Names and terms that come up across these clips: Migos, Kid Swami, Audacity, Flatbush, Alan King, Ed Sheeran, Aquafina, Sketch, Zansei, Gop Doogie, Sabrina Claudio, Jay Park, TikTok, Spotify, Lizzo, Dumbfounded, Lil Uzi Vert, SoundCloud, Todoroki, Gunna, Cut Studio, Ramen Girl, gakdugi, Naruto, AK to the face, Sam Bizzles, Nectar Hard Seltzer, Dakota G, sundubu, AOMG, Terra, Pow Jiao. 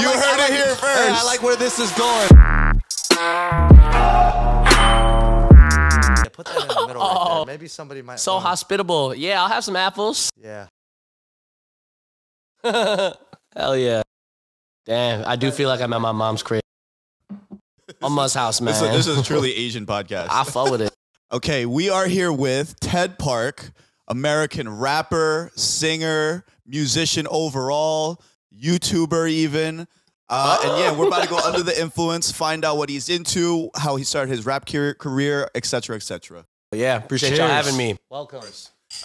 You heard it here first. I like where this is going. Yeah, put that in the middle right there. Maybe somebody might. So hospitable. Yeah, I'll have some apples. Yeah. Hell yeah. Damn, I do feel like I'm at my mom's crib. On Muzz House, man. This is a truly Asian podcast. I fuck with it. Okay, we are here with Ted Park, American rapper, singer, musician overall, YouTuber even. And yeah, we're about to go under the influence, find out what he's into, how he started his rap career, et cetera, et cetera. Yeah, appreciate y'all having me. Welcome. All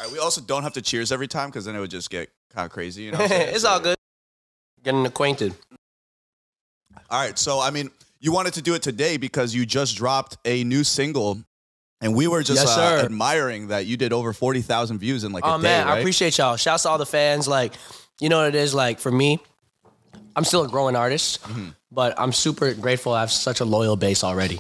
right, we also don't have to cheers every time because then it would just get kind of crazy. You know what I'm saying? It's all good. Getting acquainted. All right, so I mean, you wanted to do it today because you just dropped a new single, and we were just admiring that you did over 40,000 views in like a day. Oh man, right? I appreciate y'all. Shouts to all the fans. Like, you know what it is like for me. I'm still a growing artist, but I'm super grateful I have such a loyal base already.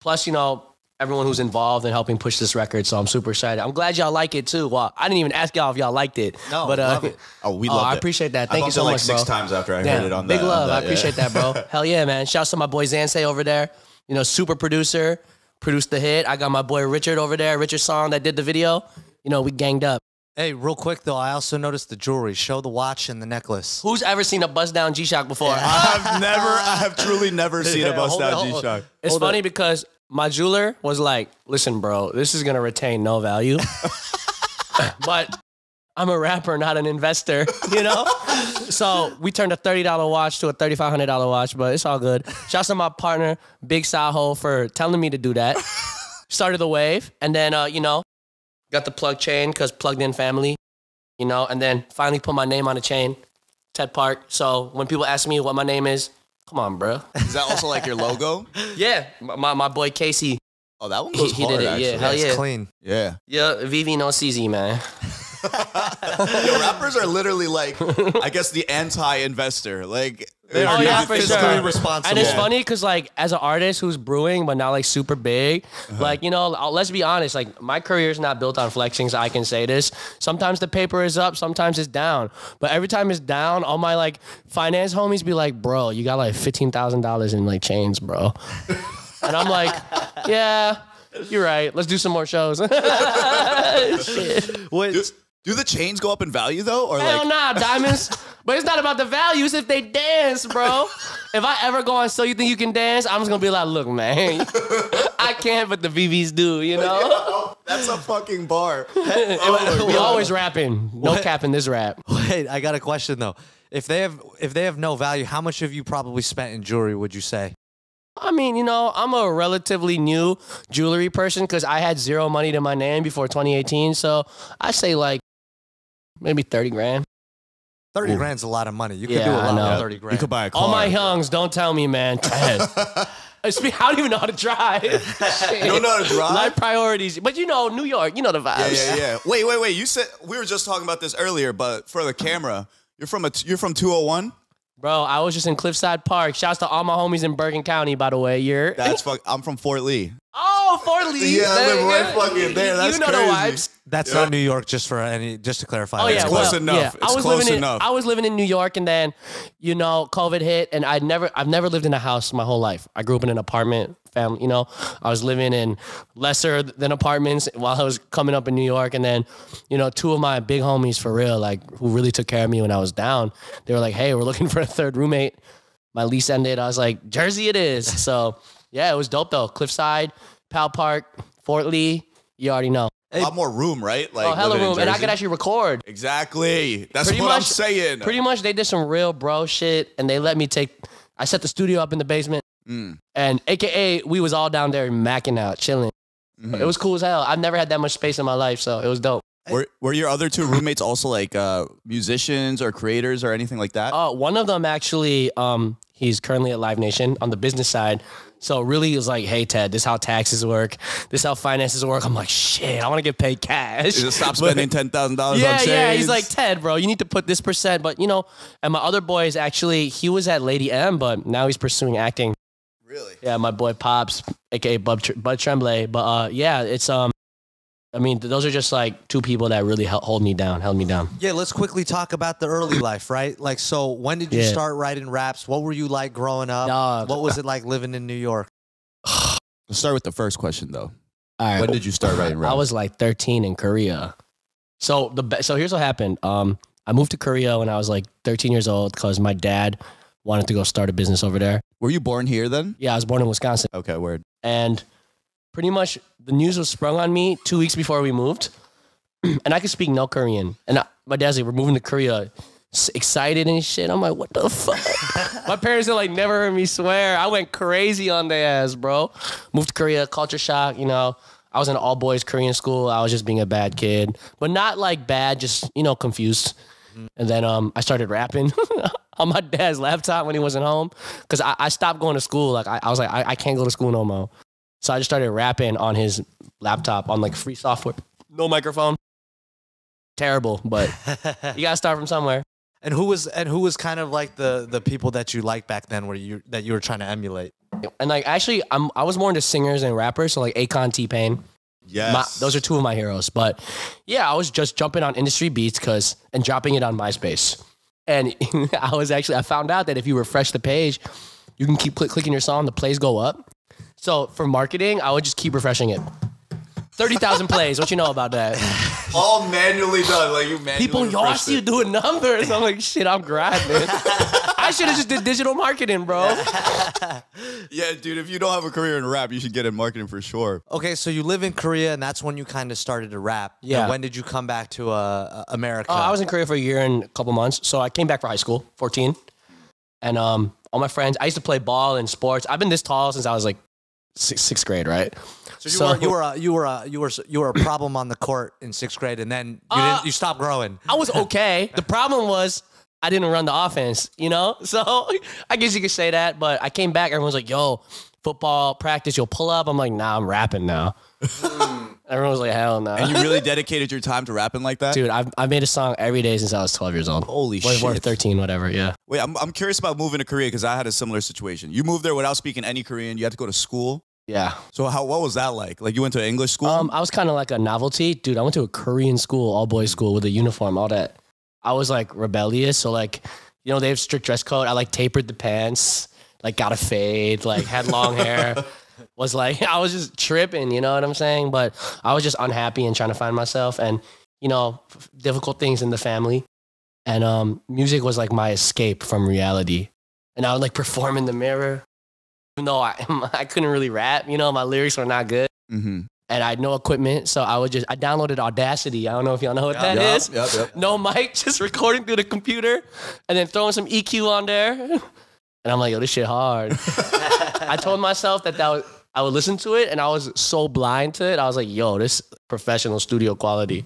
Plus, you know, everyone who's involved in helping push this record, so I'm super excited. I'm glad y'all like it too. Well, I didn't even ask y'all if y'all liked it. No, but love it. Oh, we love it. I appreciate that. Thank you so much, bro. I've like six times after I heard it on that. Big love. I appreciate that, bro. Hell yeah, man. Shouts to my boy Zansei over there. You know, super producer, produced the hit. I got my boy Richard over there, Richard Song, that did the video. You know, we ganged up. Hey, real quick though, I also noticed the jewelry. Show the watch and the necklace. Who's ever seen a bust down G-Shock before? Yeah. I have truly never seen a bust down G-Shock. It's funny because my jeweler was like, listen, bro, this is going to retain no value, but I'm a rapper, not an investor, you know? So we turned a $30 watch to a $3,500 watch, but it's all good. Shouts to my partner, Big Saho, for telling me to do that. Started the wave, and then, you know, got the plug chain because plugged in family, you know, and then finally put my name on a chain, Ted Park. So when people ask me what my name is, come on, bro. Is that also like your logo? Yeah. My boy Casey. Oh, that one goes hard, did it, actually. Yeah, hell yeah. It's clean. Yeah. Yeah, VV no CZ, man. Yo, rappers are literally like, I guess, the anti-investor. Like, they are not fiscally responsible. And it's funny because, like, as an artist who's brewing but not, like, super big, like, you know, let's be honest. Like, my career's not built on flexing, so I can say this. Sometimes the paper is up, sometimes it's down. But every time it's down, all my, like, finance homies be like, bro, you got, like, $15,000 in, like, chains, bro. And I'm like, yeah, you're right. Let's do some more shows. Shit. What? Do the chains go up in value, though? Or hell like nah, diamonds. But it's not about the values if they dance, bro. If I ever go on So You Think You Can Dance, I'm just going to be like, look, man, I can't, but the VVs do, you know? Yo, that's a fucking bar. Oh, we always rapping. No capping this rap. Wait, I got a question, though. If they have no value, how much have you probably spent in jewelry, would you say? I mean, you know, I'm a relatively new jewelry person because I had zero money to my name before 2018. So I say, like, maybe 30 grand. 30 grand's a lot of money. You could do a lot with 30 grand. You could buy a car. All my hungs, don't tell me, man. I don't even know how to drive. You don't know how to drive? My priorities. But you know, New York, you know the vibes. Yeah, yeah, yeah. Wait, wait, wait. You said, we were just talking about this earlier, but for the camera, you're from 201? Bro, I was just in Cliffside Park. Shouts to all my homies in Bergen County, by the way. That's fuck. I'm from Fort Lee. Oh, Fort Lee. Yeah, I live right fucking there. That's crazy. You know the vibes. That's not New York, just to clarify. Oh, yeah, it's close enough. Yeah. It's close enough. I was living in New York, and then, you know, COVID hit, and I've never lived in a house my whole life. I grew up in an apartment family, you know. I was living in lesser than apartments while I was coming up in New York, and then, you know, two of my big homies for real, like, who really took care of me when I was down, they were like, hey, we're looking for a third roommate. My lease ended. I was like, Jersey it is. So, yeah, it was dope, though. Cliffside, Powell Park, Fort Lee, you already know. A lot more room, right? Like, oh, hella room, and I could actually record. Exactly. That's what I'm saying. Pretty much, they did some real bro shit, and they let me I set the studio up in the basement, and AKA, we was all down there macking out, chilling. It was cool as hell. I've never had that much space in my life, so it was dope. Were your other two roommates also like musicians or creators or anything like that? One of them actually, he's currently at Live Nation on the business side. So really it was like, hey, Ted, this is how taxes work. This is how finances work. I'm like, shit, I want to get paid cash. Just stop spending $10,000 on chains. Yeah, he's like, Ted, bro, you need to put this percent. But, you know, and my other boy is actually, he was at Lady M, but now he's pursuing acting. Really? Yeah, my boy Pops, a.k.a. Bud Tremblay. But yeah, it's I mean, those are just like two people that really held me down. Yeah, let's quickly talk about the early life, right? Like, so when did you start writing raps? What were you like growing up? What was it like living in New York? Let's start with the first question, though. All right. When did you start writing raps? I was like 13 in Korea. So so here's what happened. I moved to Korea when I was like 13 years old because my dad wanted to go start a business over there. Were you born here then? Yeah, I was born in Wisconsin. Okay, word. And pretty much the news was sprung on me 2 weeks before we moved. And I could speak no Korean. And my dad's like, we're moving to Korea. Excited and shit. I'm like, what the fuck? My parents had like never heard me swear. I went crazy on their ass, bro. Moved to Korea, culture shock, you know. I was in an all-boys Korean school. I was just being a bad kid. But not like bad, just, you know, confused. And then I started rapping on my dad's laptop when he wasn't home. Because I stopped going to school. Like I was like, I can't go to school no more. So I just started rapping on his laptop on like free software. No microphone. Terrible, but you got to start from somewhere. And who was kind of like the people that you liked back then that you were trying to emulate? And like actually, I was more into singers and rappers. So like Akon, T-Pain. Yes. Those are two of my heroes. But yeah, I was just jumping on industry beats and dropping it on MySpace. And I found out that if you refresh the page, you can keep clicking your song, the plays go up. So for marketing, I would just keep refreshing it. 30,000 plays. What you know about that? All manually done. Like you manually. People, y'all see you doing numbers. I'm like, shit, I'm grinding. I should have just did digital marketing, bro. Yeah, dude, if you don't have a career in rap, you should get in marketing for sure. Okay, so you live in Korea, and that's when you kind of started to rap. Yeah. And when did you come back to America? I was in Korea for a year and a couple months. So I came back for high school, 14. And all my friends, I used to play ball and sports. I've been this tall since I was like sixth grade, right? So you were a problem on the court in sixth grade, and then you stopped growing. I was okay. The problem was I didn't run the offense, you know. So I guess you could say that. But I came back. Everyone's like, "Yo, football practice, you'll pull up." I'm like, "Nah, I'm rapping now." Everyone was like, "Hell no!" Nah. And you really dedicated your time to rapping like that, dude. I've made a song every day since I was 12 years old. Holy shit! Or 13, whatever. Yeah. Wait, I'm curious about moving to Korea because I had a similar situation. You moved there without speaking any Korean. You had to go to school. Yeah. So what was that like? Like you went to an English school? I was kind of like a novelty. Dude, I went to a Korean school, all boys school with a uniform, all that. I was like rebellious. So like, you know, they have strict dress code. I like tapered the pants, like got a fade, like had long hair. Was like, I was just tripping, you know what I'm saying? But I was just unhappy and trying to find myself and, you know, difficult things in the family. And music was like my escape from reality. And I would like perform in the mirror. Even though I couldn't really rap, you know, my lyrics were not good. And I had no equipment, so I downloaded Audacity. I don't know if y'all know what that is. Yep. No mic, just recording through the computer and then throwing some EQ on there. And I'm like, yo, this shit hard. I told myself that I would listen to it, and I was so blind to it. I was like, yo, this professional studio quality,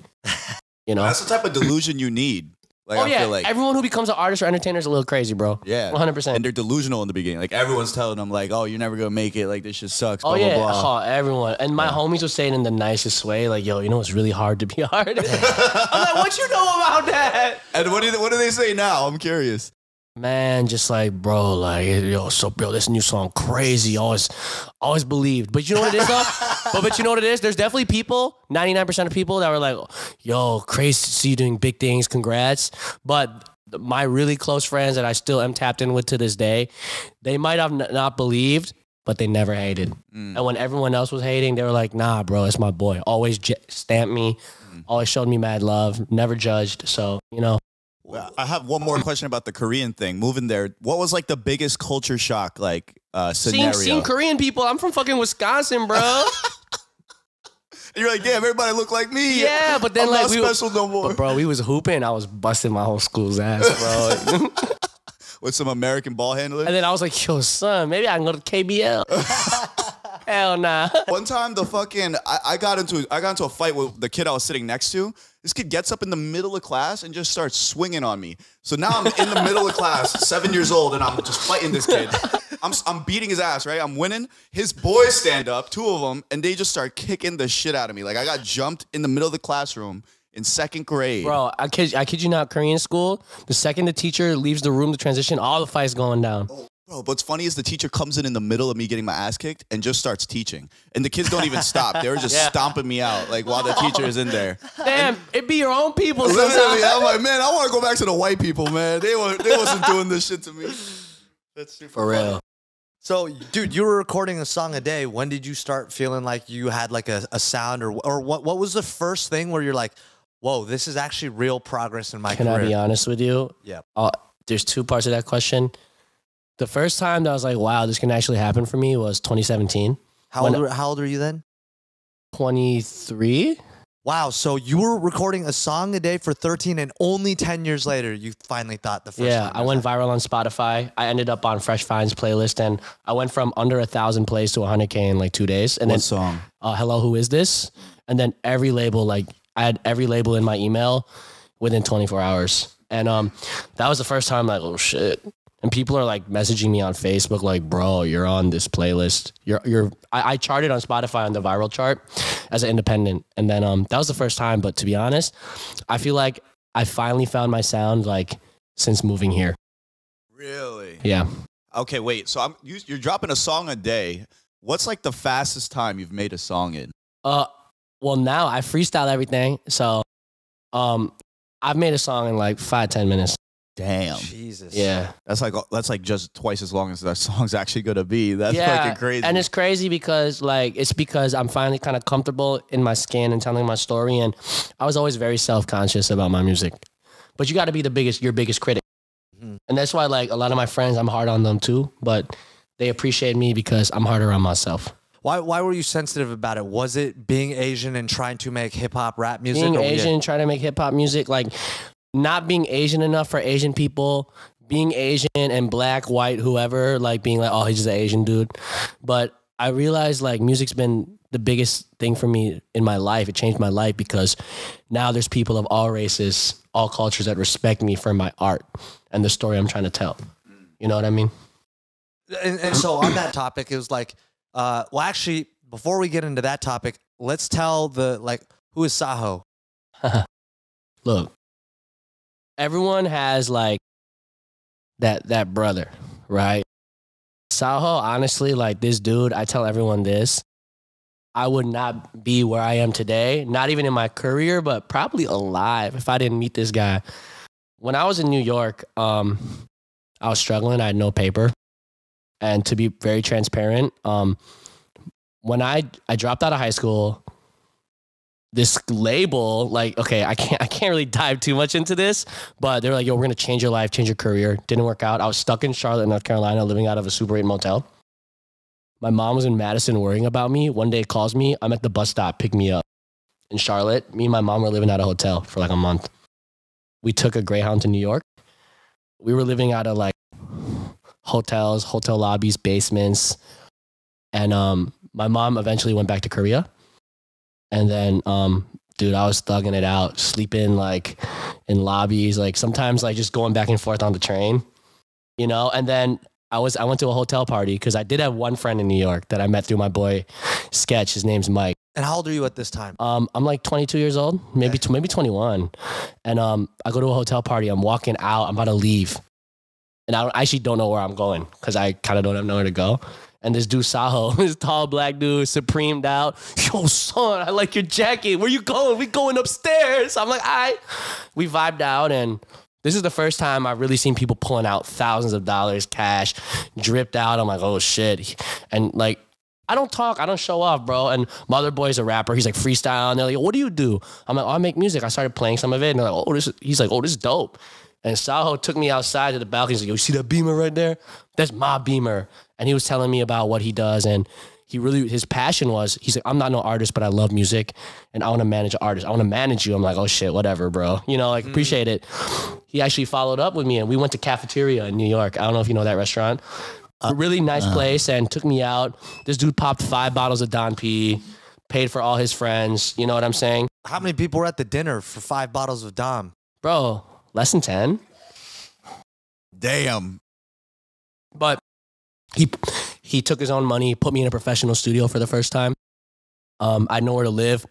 you know? That's the type of delusion you need. Like, oh, I feel like everyone who becomes an artist or entertainer is a little crazy, bro. Yeah. 100%. And they're delusional in the beginning. Like, everyone's telling them, like, oh, you're never going to make it. Like, this shit sucks, blah, blah, blah. Oh, everyone. And my homies would say it in the nicest way. Like, yo, you know it's really hard to be an artist? I'm like, what you know about that? And what do they say now? I'm curious. Man, just like, bro, like, yo, this new song, crazy. Always believed. But you know what it is, though? but you know what it is? There's definitely people, 99% of people that were like, yo, crazy to see you doing big things, congrats. But my really close friends that I still am tapped in with to this day, they might have not believed, but they never hated. And when everyone else was hating, they were like, nah, bro, it's my boy. Always stamped me, always showed me mad love, never judged. So, you know. I have one more question about the Korean thing. Moving there, what was like the biggest culture shock scenario? Seeing Korean people. I'm from fucking Wisconsin, bro. You're like, damn, everybody look like me. Yeah, but then I'm like, not special no more. But bro, we was hooping. I was busting my whole school's ass, bro. With some American ball handlers. And then I was like, yo, son, maybe I can go to KBL. Hell nah. One time the fucking I got into a fight with the kid I was sitting next to. This kid gets up in the middle of class and just starts swinging on me. So now I'm in the middle of class, 7 years old, and I'm just fighting this kid. I'm beating his ass, right? I'm winning. His boys stand up, two of them, and they just start kicking the shit out of me. Like I got jumped in the middle of the classroom in second grade. Bro, I kid you not, Korean school, the second the teacher leaves the room to transition, all the fights going down. Oh. Bro, what's funny is the teacher comes in the middle of me getting my ass kicked and just starts teaching. And the kids don't even stop. They were just stomping me out like while the teacher is in there. Damn, it'd be your own people sometimes. Literally, I'm like, man, I want to go back to the white people, man. They wasn't doing this shit to me. That's super for real. Funny. So, dude, you were recording a song a day. When did you start feeling like you had like a sound or what was the first thing where you're like, whoa, this is actually real progress in my career? Can I be honest with you? Yeah. There's two parts of that question. The first time that I was like, wow, this can actually happen for me was 2017. How old were you then? 23. Wow. So you were recording a song a day for 13 and only 10 years later, you finally thought the first time. Yeah, I went viral on Spotify. I ended up on Fresh Finds playlist and I went from under 1,000 plays to 100K in like 2 days. And then song? Hello, Who Is This? And then every label, like I had every label in my email within 24 hours. And that was the first time like, oh shit. And people are like messaging me on Facebook, like, bro, you're on this playlist. I charted on Spotify on the viral chart as an independent. And then that was the first time. But to be honest, I feel like I finally found my sound like since moving here. Really? Yeah. Okay, wait. So you're dropping a song a day. What's like the fastest time you've made a song in? Well, now I freestyle everything. So I've made a song in like 5, 10 minutes. Damn. Jesus. Yeah. That's like just twice as long as that song's actually gonna be. That's fucking crazy. And it's crazy because like it's because I'm finally kind of comfortable in my skin and telling my story. And I was always very self-conscious about my music. But you gotta be your biggest critic. Mm-hmm. And that's why like a lot of my friends, I'm hard on them too, but they appreciate me because I'm harder on myself. Why were you sensitive about it? Was it being Asian and trying to make hip hop rap music? Being Asian and trying to make hip hop music, like not being Asian enough for Asian people, being Asian and black, white, whoever, like being like, oh, he's just an Asian dude. But I realized like music's been the biggest thing for me in my life. It changed my life because now there's people of all races, all cultures that respect me for my art and the story I'm trying to tell. You know what I mean? And so on that topic, it was like, well, actually, before we get into that topic, let's tell the, like, who is Saho? Look. Everyone has like that brother, right? Saho, honestly, like this dude, I tell everyone this, I would not be where I am today, not even in my career, but probably alive if I didn't meet this guy. When I was in New York, I was struggling. I had no paper. And to be very transparent, when I dropped out of high school, this label, like, okay, I can't really dive too much into this, but they were like, yo, we're going to change your life, change your career. Didn't work out. I was stuck in Charlotte, North Carolina, living out of a Super 8 motel. My mom was in Madison worrying about me. One day calls me. I'm at the bus stop. Pick me up. In Charlotte, me and my mom were living at a hotel for like a month. We took a Greyhound to New York. We were living out of like hotels, hotel lobbies, basements. And my mom eventually went back to Korea. And then, dude, I was thugging it out, sleeping like in lobbies, like sometimes like just going back and forth on the train, you know? And then I went to a hotel party because I did have one friend in New York that I met through my boy Sketch. His name's Mike. And how old are you at this time? I'm like 22 years old, maybe, okay. Maybe 21. And I go to a hotel party. I'm walking out. I'm about to leave. And I actually don't know where I'm going because I kind of don't know where to go. And this dude, Saho, this tall black dude, supremed out. Yo, son, I like your jacket. Where you going? We going upstairs. I'm like, all right. We vibed out. And this is the first time I've really seen people pulling out thousands of dollars, cash, dripped out. I'm like, oh, shit. And like, I don't talk. I don't show off, bro. And my other boy's a rapper. He's like freestyle. And they're like, what do you do? I'm like, oh, I make music. I started playing some of it. And they're like, oh, this is, he's like, oh, this is dope. And Saho took me outside to the balcony. He's like, yo, you see that Beamer right there? That's my Beamer. And he was telling me about what he does. And he really, his passion was, he's like, I'm not no artist, but I love music. And I want to manage artists. I want to manage you. I'm like, oh shit, whatever, bro. You know, like, appreciate it. He actually followed up with me and we went to Cafeteria in New York. I don't know if you know that restaurant. A really nice place, and took me out. This dude popped 5 bottles of Don P, paid for all his friends. You know what I'm saying? How many people were at the dinner for 5 bottles of Dom? Bro, less than 10. Damn. But he took his own money, put me in a professional studio for the first time. I know where to live.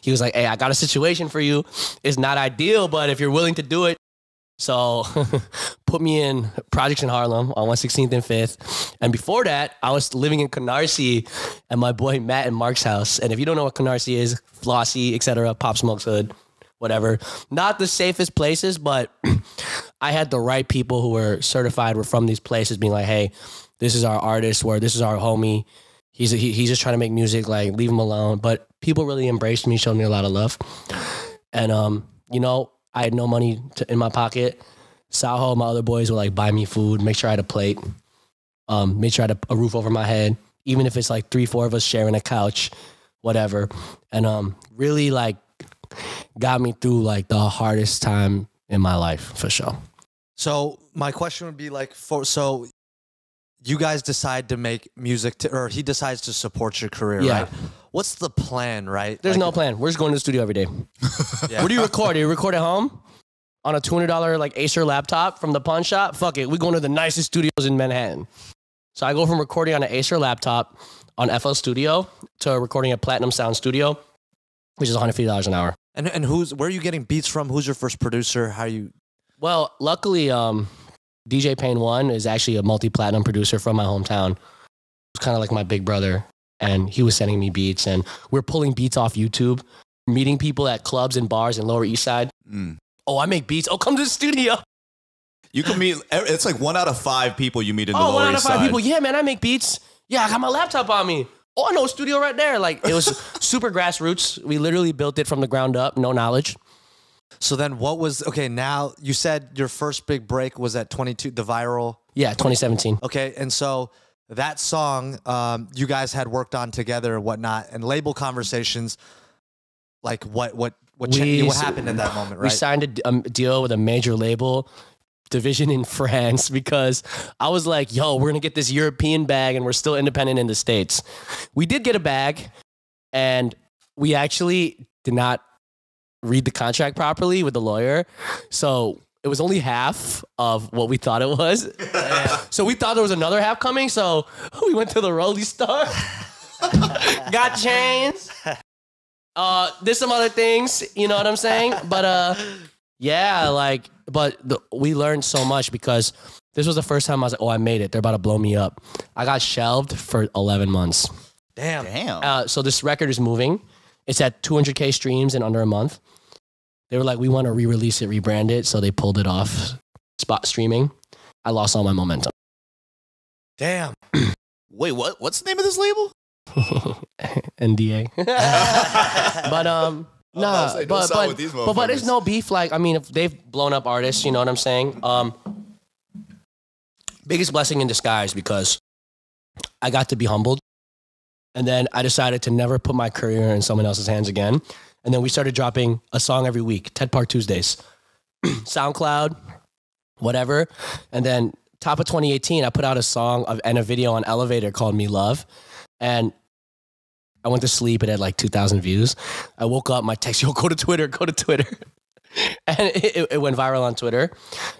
He was like, hey, I got a situation for you. It's not ideal, but if you're willing to do it. So put me in projects in Harlem on 116th and 5th. And before that, I was living in Canarsie at my boy Matt and Mark's house. And if you don't know what Canarsie is, Flossie, etc., Pop Smoke's hood, whatever. Not the safest places, but I had the right people who were certified, were from these places, being like, hey, this is our artist, or this is our homie. He's just trying to make music, like, leave him alone. But people really embraced me, showed me a lot of love. And, you know, I had no money in my pocket. Saho and my other boys would, like, buy me food, make sure I had a plate, make sure I had a roof over my head, even if it's, like, 3-4 of us sharing a couch, whatever. And really, like, got me through, like, the hardest time in my life, for sure. So my question would be, like, so you guys decide to make music, or he decides to support your career, yeah, right? What's the plan, right? There's, like, no plan. We're just going to the studio every day. Yeah. Where do you record? Do you record at home? On a $200, like, Acer laptop from the pawn shop? Fuck it. We're going to the nicest studios in Manhattan. So I go from recording on an Acer laptop on FL Studio to recording at Platinum Sound Studio, which is $150 an hour. And where are you getting beats from? Who's your first producer? How are you? Well, luckily, DJ Payne One is actually a multi-platinum producer from my hometown. It's kind of like my big brother, and he was sending me beats, and we're pulling beats off YouTube, meeting people at clubs and bars in Lower East Side. Mm. Oh, I make beats. Oh, come to the studio. You can meet, it's like 1 out of 5 people you meet in the Lower East Side. Oh, 1 out of 5 people. Yeah, man, I make beats. Yeah, I got my laptop on me. Oh, I know a studio right there. Like, it was super grassroots. We literally built it from the ground up, no knowledge. So then what was, okay, now you said your first big break was at 22, the viral? Yeah, 2017. Okay, and so that song you guys had worked on together and whatnot, and label conversations, like what happened at that moment, right? We signed a deal with a major label division in France because I was like, yo, we're going to get this European bag and we're still independent in the States. We did get a bag, and we actually did not read the contract properly with the lawyer. So it was only half of what we thought it was. So we thought there was another half coming. So we went to the Rolling Star, got chains, did some other things, you know what I'm saying? But yeah, like, but we learned so much because this was the first time I was like, oh, I made it. They're about to blow me up. I got shelved for 11 months. Damn. Damn. So this record is moving. It's at 200K streams in under a month. They were like, we want to re-release it, rebrand it. So they pulled it off spot streaming. I lost all my momentum. Damn. Wait, what? What's the name of this label? NDA. But, no, but there's no beef. Like, I mean, if they've blown up artists, you know what I'm saying? Biggest blessing in disguise because I got to be humbled. And then I decided to never put my career in someone else's hands again. And then we started dropping a song every week, Ted Park Tuesdays, SoundCloud, whatever. And then top of 2018, I put out a song and a video on Elevator called Me Love. And I went to sleep. It had like 2,000 views. I woke up, my text, yo, go to Twitter, go to Twitter. And it went viral on Twitter.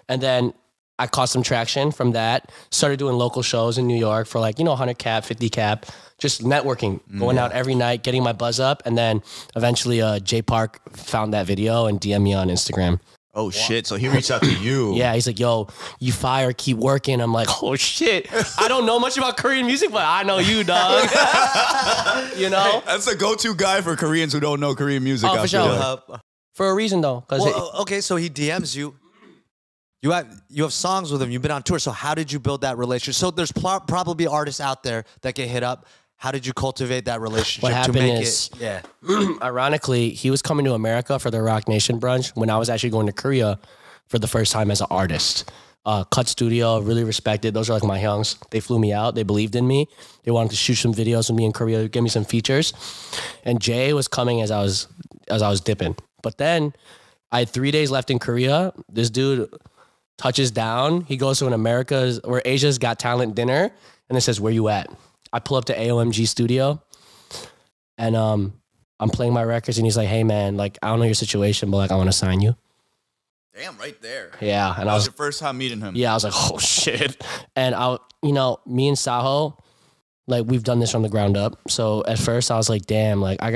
And then I caught some traction from that, started doing local shows in New York for like, you know, 100 cap, 50 cap, just networking, going out every night, getting my buzz up. And then eventually Jay Park found that video and DM'd me on Instagram. Oh, wow. Shit. So he reached out to you. Yeah. He's like, yo, you fire, keep working. I'm like, oh, shit. I don't know much about Korean music, but I know you, dog. You know? Hey, that's the go-to guy for Koreans who don't know Korean music. Oh, for sure. For a reason, though. Well, okay, so he DMs you. You have songs with him. You've been on tour. So how did you build that relationship? So there's probably artists out there that get hit up. How did you cultivate that relationship? What happened to make is, it, yeah. Ironically, he was coming to America for the Rock Nation brunch when I was actually going to Korea for the first time as an artist. Cut Studio, really respected. Those are like my youngs. They flew me out. They believed in me. They wanted to shoot some videos with me in Korea, give me some features. And Jay was coming as I was dipping. But then I had 3 days left in Korea. This dude touches down. He goes to an America's or Asia's Got Talent dinner, and it says, where you at? I pull up to AOMG studio, and I'm playing my records, and he's like, hey, man, like, I don't know your situation, but, like, I want to sign you. Damn, right there. Yeah. And that was your first time meeting him. Yeah, I was like, oh, shit. And, you know, me and Saho, like, we've done this from the ground up. So at first I was like, damn, like, I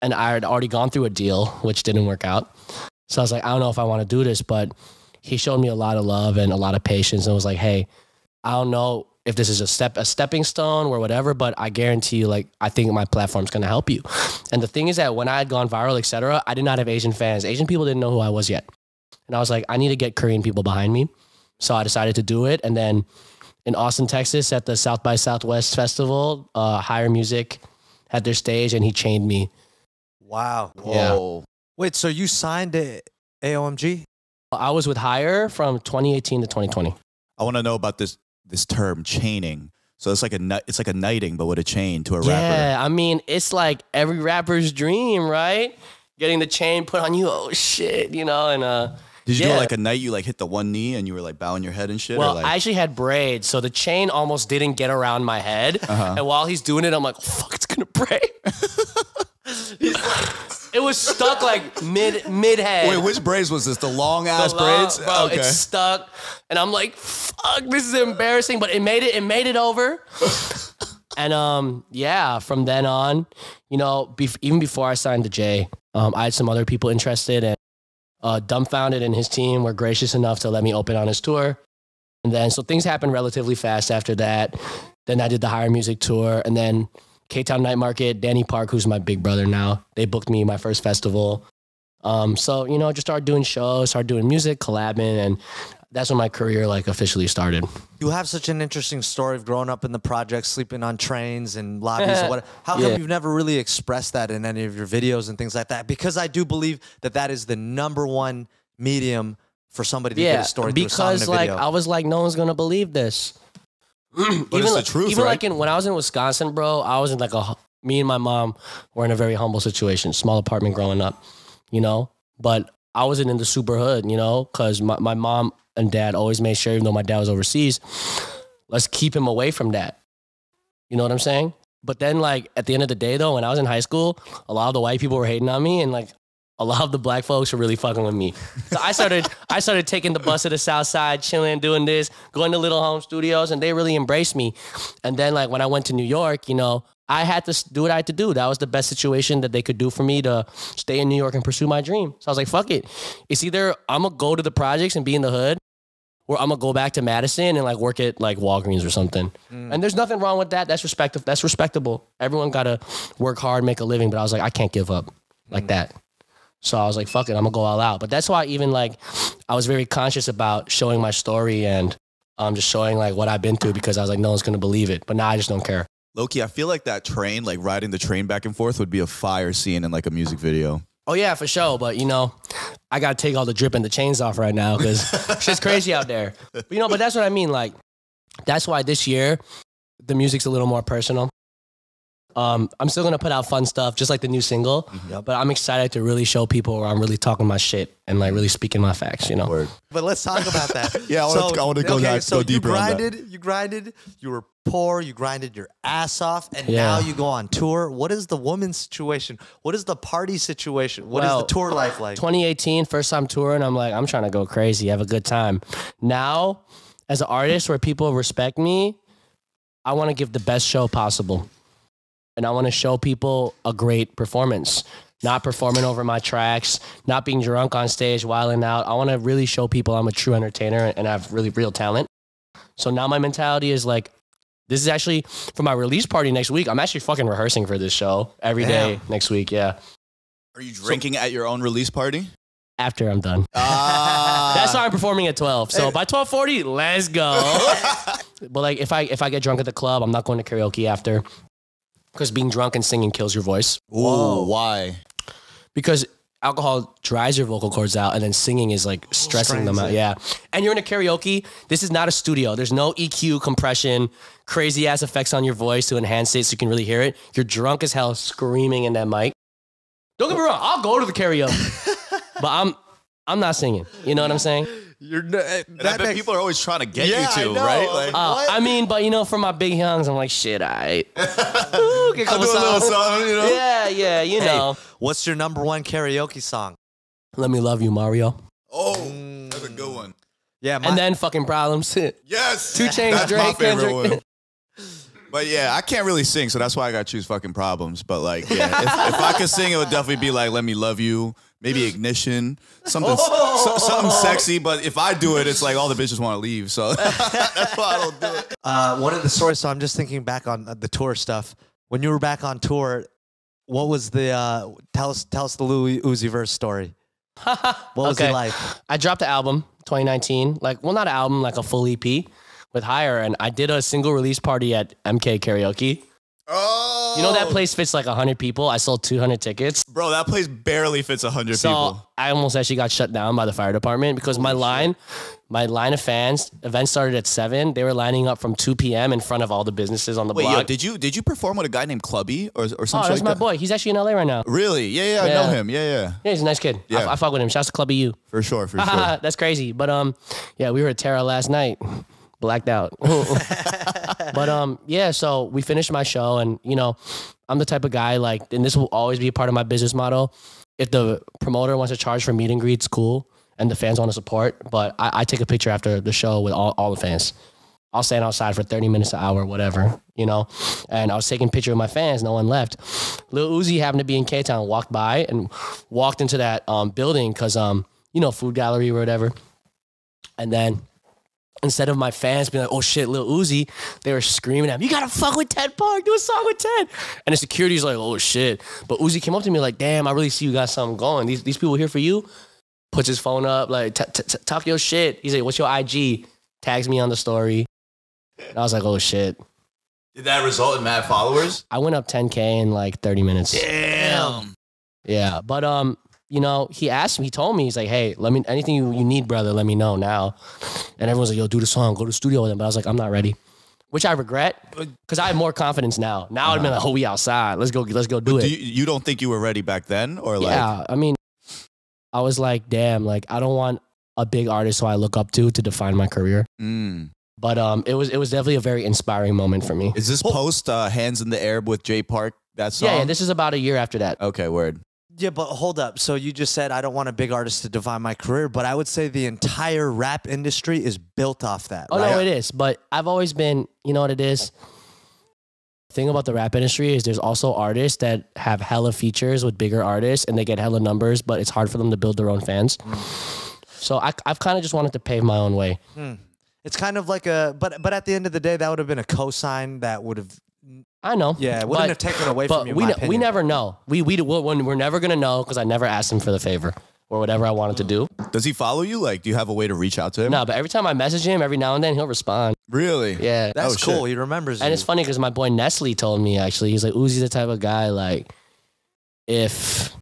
had already gone through a deal, which didn't work out. So I was like, I don't know if I want to do this, but he showed me a lot of love and a lot of patience and was like, hey, I don't know if this is a stepping stone or whatever, but I guarantee you, like, I think my platform's going to help you. And the thing is that when I had gone viral, et cetera, I did not have Asian fans. Asian people didn't know who I was yet. And I was like, I need to get Korean people behind me. So I decided to do it. And then in Austin, Texas, at the South by Southwest Festival, Higher Music had their stage and he chained me. Wow. Whoa. Yeah. Wait, so you signed to AOMG? I was with Hire from 2018 to 2020. I want to know about this term, chaining. So it's like a knighting, but with a chain to a rapper. Yeah, I mean, it's like every rapper's dream, right? Getting the chain put on you, oh shit, you know, and did you do it like a night? You like hit the one knee and you were like bowing your head and shit? Well, or like... I actually had braids, so the chain almost didn't get around my head. Uh-huh. And while he's doing it, I'm like, oh, fuck, it's gonna break. It was stuck like mid head. Wait, which braids was this? The long ass braids? Bro, okay. It's stuck, and I'm like, fuck, this is embarrassing. But it made it over. And yeah, from then on, you know, even before I signed to Jay, I had some other people interested, and Dumbfounded and his team were gracious enough to let me open on his tour. And then so things happened relatively fast after that. Then I did the Higher Music tour, and then K-Town Night Market, Danny Park, who's my big brother now, they booked me my first festival. So, you know, just started doing shows, started doing music, collabing, and that's when my career, like, officially started. You have such an interesting story of growing up in the projects, sleeping on trains and lobbies and whatever. How come you've never really expressed that in any of your videos and things like that? Because I do believe that that is the #1 medium for somebody to get a story through a song in a video. Because, like, I was like, no one's going to believe this. But even it's like, the truth, even right? Like when I was in Wisconsin, bro, I was in like me and my mom were in a very humble situation, small apartment growing up, you know, but I wasn't in the super hood, you know, because my mom and dad always made sure, even though my dad was overseas, let's keep him away from that. You know what I'm saying? But then like at the end of the day though, when I was in high school, a lot of the white people were hating on me and like a lot of the black folks were really fucking with me. So I started taking the bus to the South Side, chilling, doing this, going to Little Home Studios, and they really embraced me. And then like when I went to New York, you know, I had to do what I had to do. That was the best situation that they could do for me to stay in New York and pursue my dream. So I was like, fuck it. It's either I'm going to go to the projects and be in the hood, or I'm going to go back to Madison and like work at like Walgreens or something. And there's nothing wrong with that. That's respectable. Everyone got to work hard, make a living. But I was like, I can't give up like that. So I was like, fuck it, I'm gonna go all out. But that's why even like, I was very conscious about showing my story and just showing like what I've been through, because I was like, no one's gonna believe it. But now I just don't care. Loki, I feel like that train, like riding the train back and forth would be a fire scene in like a music video. Oh yeah, for sure. But you know, I gotta take all the drip and the chains off right now because shit's crazy out there. But, you know, but that's what I mean. Like, that's why this year, the music's a little more personal. I'm still gonna put out fun stuff, just like the new single. But I'm excited to really show people where I'm really talking my shit and like really speaking my facts, you know. Word. But let's talk about that. Yeah, I want to go deeper. You grinded. You were poor. You grinded your ass off, and now you go on tour. What is the woman's situation? What is the party situation? What is the tour life like? 2018, first time touring. I'm like, I'm trying to go crazy, have a good time. Now, as an artist, where people respect me, I want to give the best show possible. And I want to show people a great performance, not performing over my tracks, not being drunk on stage, wilding out. I want to really show people I'm a true entertainer and I have really real talent. So now my mentality is like, this is actually for my release party next week. I'm actually fucking rehearsing for this show every day next week. Yeah. Are you drinking at your own release party? After I'm done. That's how I'm performing at 12. So by 12:40, let's go. But like if I get drunk at the club, I'm not going to karaoke after. Because being drunk and singing kills your voice. Whoa, why? Because alcohol dries your vocal cords out and then singing is like stressing them out. Yeah. And you're in a karaoke. This is not a studio. There's no EQ compression, crazy ass effects on your voice to enhance it so you can really hear it. You're drunk as hell screaming in that mic. Don't get me wrong. I'll go to the karaoke. But I'm not singing. You know what I'm saying? I bet people are always trying to get you to, right? Like, I mean, but you know, for my big youngs, I'm like, shit, alright. I'll do a little song, you know? Yeah, you know. Hey, what's your #1 karaoke song? Let Me Love You, Mario. Oh, that's a good one. Yeah, and then Fucking Problems. Yes! 2 Chainz, Drake, Kendrick. But yeah, I can't really sing, so that's why I gotta choose fucking Problems. But like, yeah, if I could sing, it would definitely be like Let Me Love You, maybe Ignition, something, something sexy. But if I do it, it's like all the bitches want to leave. So that's why I don't do it. One of the stories. So I'm just thinking back on the tour stuff. When you were back on tour, what was the tell us the Lil Uzi Vert story? What was it like? I dropped an album 2019. Like, well, not an album, like a full EP. With Hire, and I did a single release party at MK Karaoke. Oh! You know that place fits like 100 people. I sold 200 tickets. Bro, that place barely fits 100 people. So I almost actually got shut down by the fire department because my line of fans, event started at 7. They were lining up from 2 p.m. in front of all the businesses on the block. Wait, yo, did you perform with a guy named Clubby or something? Oh, that's my boy. He's actually in LA right now. Really? Yeah, I know him. Yeah. Yeah, he's a nice kid. Yeah. I fuck with him. Shouts to Clubby U. For sure, for sure. That's crazy. But yeah, we were at Terra last night. Blacked out. But yeah, so we finished my show, and you know, I'm the type of guy, like, and this will always be a part of my business model. If the promoter wants to charge for meet and greets, cool, and the fans want to support, but I take a picture after the show with all the fans. I'll stand outside for 30 minutes, an hour, whatever, you know? And I was taking a picture of my fans, no one left. Lil Uzi happened to be in K-Town, walked by and walked into that building because, you know, food gallery or whatever. And then instead of my fans being like, oh shit, Lil Uzi, they were screaming at me, you gotta fuck with Ted Park, do a song with Ted. And the security's like, oh shit. But Uzi came up to me like, damn, I really see you got something going. These people here for you. Puts his phone up, like, talk your shit. He's like, what's your IG? Tags me on the story. And I was like, oh shit. Did that result in mad followers? I went up 10K in like 30 minutes. Damn. Yeah, but you know, he asked me, he told me, he's like, hey, let me, anything you need, brother, let me know now. And everyone's like, yo, do the song, go to the studio with him. But I was like, I'm not ready, which I regret because I have more confidence now. Now I'd been like, oh, we outside. Let's go do it. You don't think you were ready back then? Or like, yeah, I mean, I was like, damn, like, I don't want a big artist who I look up to define my career. Mm. But it was definitely a very inspiring moment for me. Is this post Hands in the Air with Jay Park, that song? Yeah, this is about a year after that. Okay, word. Yeah, but hold up. So you just said, I don't want a big artist to define my career, but I would say the entire rap industry is built off that. Oh, right? No, it is. But I've always been, you know what it is? The thing about the rap industry is there's also artists that have hella features with bigger artists and they get hella numbers, but it's hard for them to build their own fans. So I've kind of just wanted to pave my own way. Hmm. It's kind of like a, but at the end of the day, that would have been a cosign that would have, I know. Yeah, it wouldn't have taken away from you. We never know. We're never going to know because I never asked him for the favor or whatever I wanted to do. Does he follow you? Like, do you have a way to reach out to him? No, but every time I message him, every now and then, he'll respond. Really? Yeah. That's cool. Shit. He remembers you. And it's funny because my boy Nestle told me, actually, he's like, Uzi's the type of guy, like, if...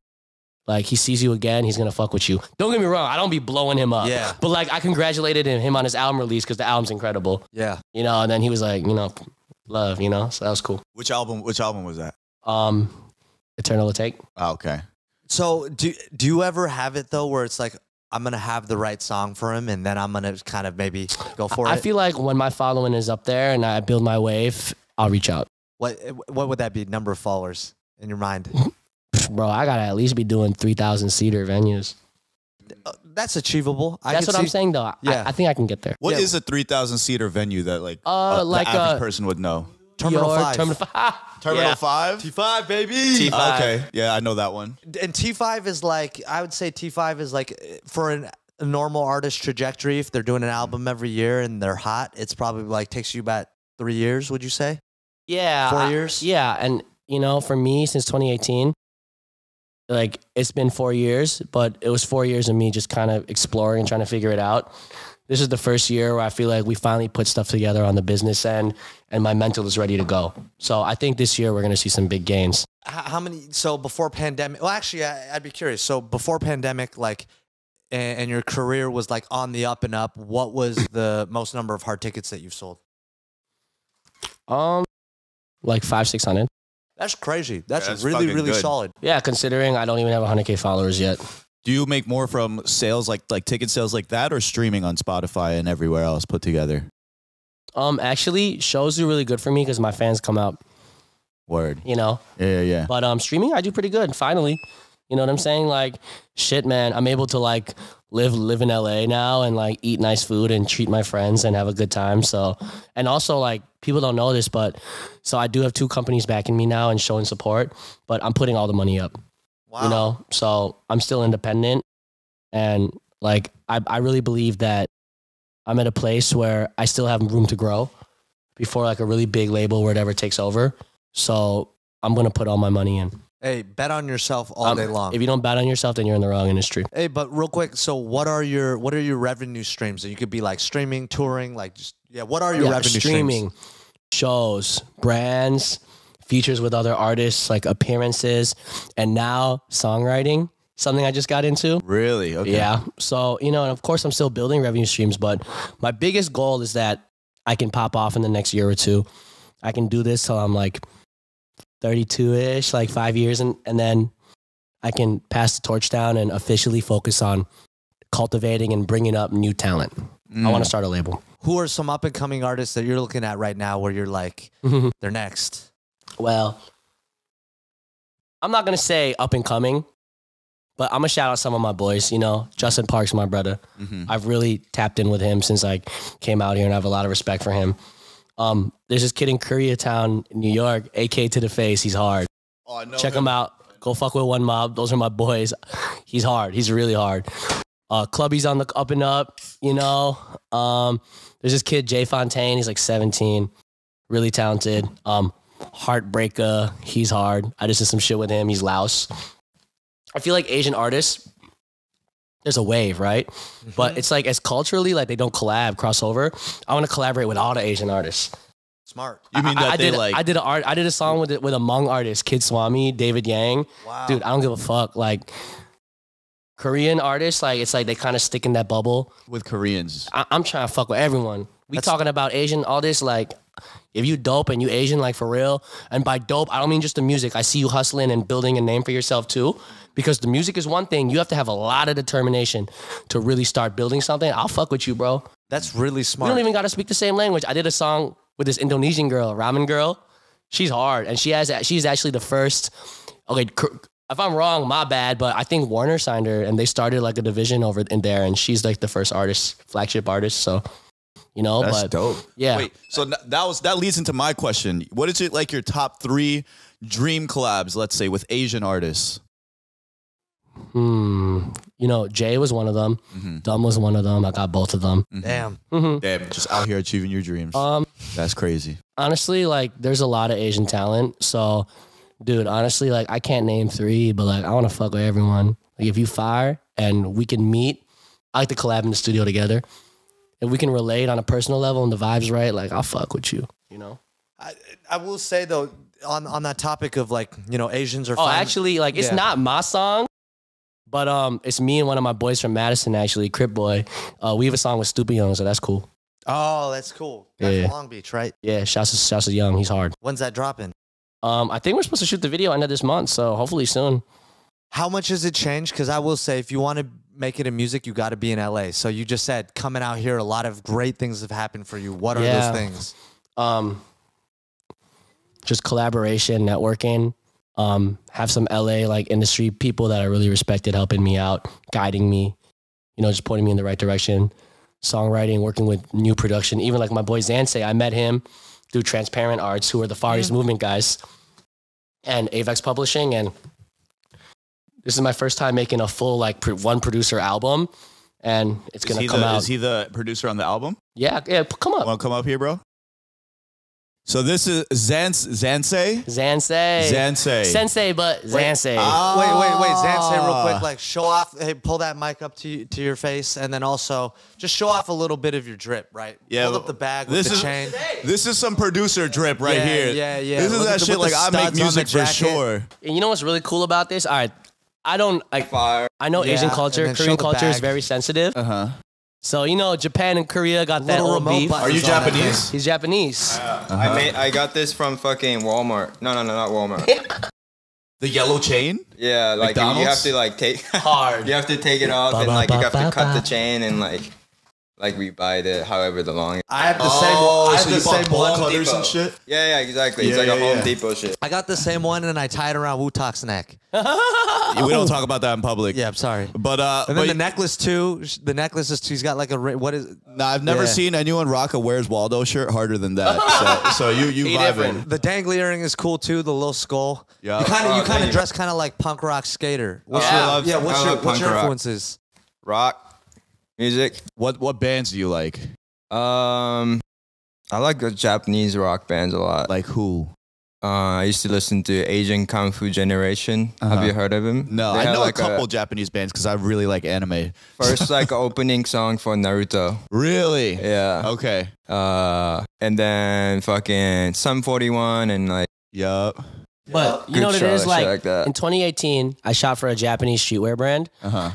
like, he sees you again, he's going to fuck with you. Don't get me wrong. I don't be blowing him up. Yeah. But, like, I congratulated him on his album release because the album's incredible. Yeah. You know, and then he was like, you know, love, you know? So that was cool. Which album was that? Eternal Take. Oh, okay. So do you ever have it, though, where it's like, I'm going to have the right song for him, and then I'm going to kind of maybe go for it? I feel like when my following is up there and I build my wave, I'll reach out. What would that be, number of followers in your mind? Bro, I gotta at least be doing 3,000 seater venues. That's achievable. That's what I'm saying, though. Yeah, I think I can get there. What is a 3,000 seater venue that like the average person would know? Terminal 5. Terminal 5. T5, baby. T5. Okay, yeah, I know that one. And T5 is like, I would say T5 is like for a normal artist trajectory. If they're doing an album every year and they're hot, it's probably like takes you about 3 years. Would you say? Yeah, 4 years. Yeah, and you know, for me, since 2018. Like, it's been 4 years, but it was 4 years of me just kind of exploring and trying to figure it out. This is the first year where I feel like we finally put stuff together on the business end, and my mental is ready to go. So I think this year we're going to see some big gains. How many? So before pandemic, well, actually, I'd be curious. So before pandemic, like, and your career was like on the up and up, what was the most number of hard tickets that you've sold? Like 500, 600. That's crazy. That's really, really solid. Yeah, considering I don't even have 100K followers yet. Do you make more from sales, like ticket sales like that, or streaming on Spotify and everywhere else put together? Actually, shows do really good for me because my fans come out. Word. You know? Yeah, yeah. But streaming, I do pretty good, finally. You know what I'm saying? Like, shit, man, I'm able to like live in LA now and like eat nice food and treat my friends and have a good time. So, and also like people don't know this, but so I do have two companies backing me now and showing support, but I'm putting all the money up, wow. You know? So I'm still independent. And like, I really believe that I'm at a place where I still have room to grow before like a really big label or whatever takes over. So I'm going to put all my money in. Hey, bet on yourself all day long. If you don't bet on yourself, then you're in the wrong industry. Hey, but real quick, so what are your revenue streams? And you could be like streaming, touring, like just what are your revenue streams? Shows, brands, features with other artists, like appearances, and now songwriting, something I just got into. Really? Okay. Yeah. So, you know, and of course I'm still building revenue streams, but my biggest goal is that I can pop off in the next year or two. I can do this till I'm like 32-ish, like 5 years, and then I can pass the torch down and officially focus on cultivating and bringing up new talent. Mm. I want to start a label. Who are some up-and-coming artists that you're looking at right now where you're like, they're next? Well, I'm not going to say up-and-coming, but I'm going to shout out some of my boys, you know. Justin Park's my brother. Mm-hmm. I've really tapped in with him since I came out here, and I have a lot of respect for him. There's this kid in Koreatown, New York, AK to the face. He's hard. Oh, I know Check him out. Go fuck with One Mob. Those are my boys. He's hard. He's really hard. Clubby's on the up and up, you know. There's this kid, Jay Fontaine. He's like 17. Really talented. Heartbreaker. He's hard. I just did some shit with him. He's louse. I feel like Asian artists, there's a wave, right? Mm-hmm. But it's like, as culturally, like they don't crossover. I want to collaborate with all the Asian artists. Smart. You mean that I did a song with a Hmong artist, Kid Swami, David Yang. Wow. Dude, I don't give a fuck. Like Korean artists, like it's like they kind of stick in that bubble. With Koreans. I'm trying to fuck with everyone. That's talking about Asian, all this, like if you dope and you Asian, like for real. And by dope, I don't mean just the music. I see you hustling and building a name for yourself too. Because the music is one thing. You have to have a lot of determination to really start building something. I'll fuck with you, bro. That's really smart. You don't even got to speak the same language. I did a song with this Indonesian girl, Ramen Girl. She's hard. And she's actually the first. Okay, if I'm wrong, my bad. But I think Warner signed her and they started like a division over in there. And she's like the first artist, flagship artist. So, you know. That's dope. Yeah. Wait, so that leads into my question. What is it like your top three dream collabs, let's say, with Asian artists? You know, Jay was one of them. Dumb was one of them. I got both of them. Damn, just out here achieving your dreams. That's crazy. Honestly, like there's a lot of Asian talent. So, dude, honestly, like I can't name three, but like I want to fuck with everyone. Like if you fire and we can meet, I like to collab in the studio together. If we can relate on a personal level and the vibe's right, like I'll fuck with you, you know? I will say though, on that topic of like, you know, Asians are fun. Actually, like it's not my song. But it's me and one of my boys from Madison, actually, Crip Boy. We have a song with Stupid Young, so that's cool. Oh, that's cool. That's Long Beach, right? Yeah, shouts to Young. He's hard. When's that dropping? I think we're supposed to shoot the video end of this month, so hopefully soon. How much has it changed? Because I will say, if you want to make it in music, you got to be in LA. So you just said, coming out here, a lot of great things have happened for you. What are those things? Just collaboration, networking. Have some LA like industry people that I really respected helping me out, guiding me, you know, just pointing me in the right direction. Songwriting, working with new production, even like my boy Zansei, I met him through Transparent Arts, who are the Far East Movement guys, and Avex Publishing. And this is my first time making a full like one producer album, and it's going to come out. Is he the producer on the album? Yeah, yeah. Come up. Want to come up here, bro? So this is Zansei? Zansei. Sensei, but Zansei. Wait. Zansei, real quick, like show off. Hey, pull that mic up to your face, and then also just show off a little bit of your drip, right? Yeah. Hold up the bag with the chain. This is some producer drip right here. Yeah. This is that shit like I make music for sure. And you know what's really cool about this? All right, I don't like fire. I know Asian culture, Korean culture is very sensitive. So, you know, Japan and Korea got that little beef. Are you Japanese? He's Japanese. I got this from fucking Walmart. No, not Walmart. The yellow chain? Yeah, like you have to like take it off and like you have to cut the chain and like like we buy the however the long. I have the same blood colors and shit. Yeah, yeah, exactly. Yeah, it's like a Home Depot shit. I got the same one and I tied around Wu-Tok's neck. We don't talk about that in public. Yeah, I'm sorry. But and then the necklace too. The necklace is she's got like a what is? Nah, I've never seen anyone rock a Where's Waldo shirt harder than that. So, you vibing. The dangly earring is cool too. The little skull. Yeah. You kind of dress kind of like punk rock skater. What's your influences? Rock. Music. What bands do you like? I like the Japanese rock bands a lot. Like who? I used to listen to Asian Kung Fu Generation. Have you heard of them? No, I know like a couple Japanese bands because I really like anime. First, like opening song for Naruto. Really? Yeah. Okay. And then fucking Sum 41 and like. Yup. But you know what it is like in 2018, I shot for a Japanese streetwear brand,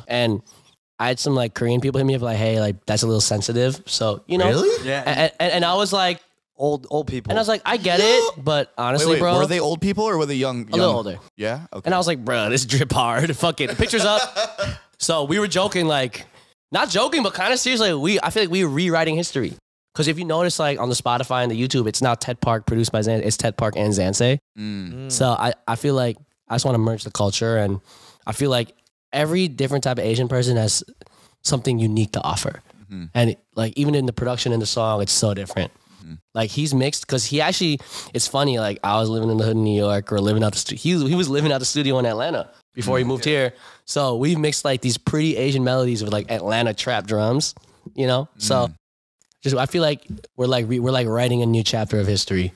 and I had some like Korean people hit me up like, hey, like that's a little sensitive. So, you know, really? Yeah. And I was like, old people. And I was like, I get it, but honestly, bro. Were they old people or were they young? A little older. Yeah. Okay. And I was like, bro, this drip hard. Fuck it. Pictures up. So we were joking, like not joking, but kind of seriously. I feel like we were rewriting history. Because if you notice, like on the Spotify and the YouTube, it's not Ted Park produced by Zance. It's Ted Park and Zansei. Mm. So I feel like I just want to merge the culture, and I feel like every different type of Asian person has something unique to offer. Mm-hmm. And like, even in the production in the song, it's so different. Mm-hmm. Like he's mixed, cause he actually, it's funny. Like I was living in the hood in New York or living out the studio. He was living out the studio in Atlanta before he moved here. So we've mixed like these pretty Asian melodies with like Atlanta trap drums, you know? Mm-hmm. So just, I feel like we're like writing a new chapter of history.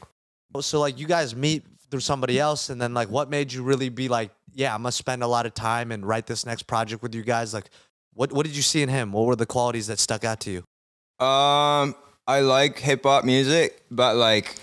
So like you guys meet through somebody else, and then like what made you really be like, yeah, I'm gonna spend a lot of time and write this next project with you guys. Like, what did you see in him? What were the qualities that stuck out to you? I like hip hop music, but like,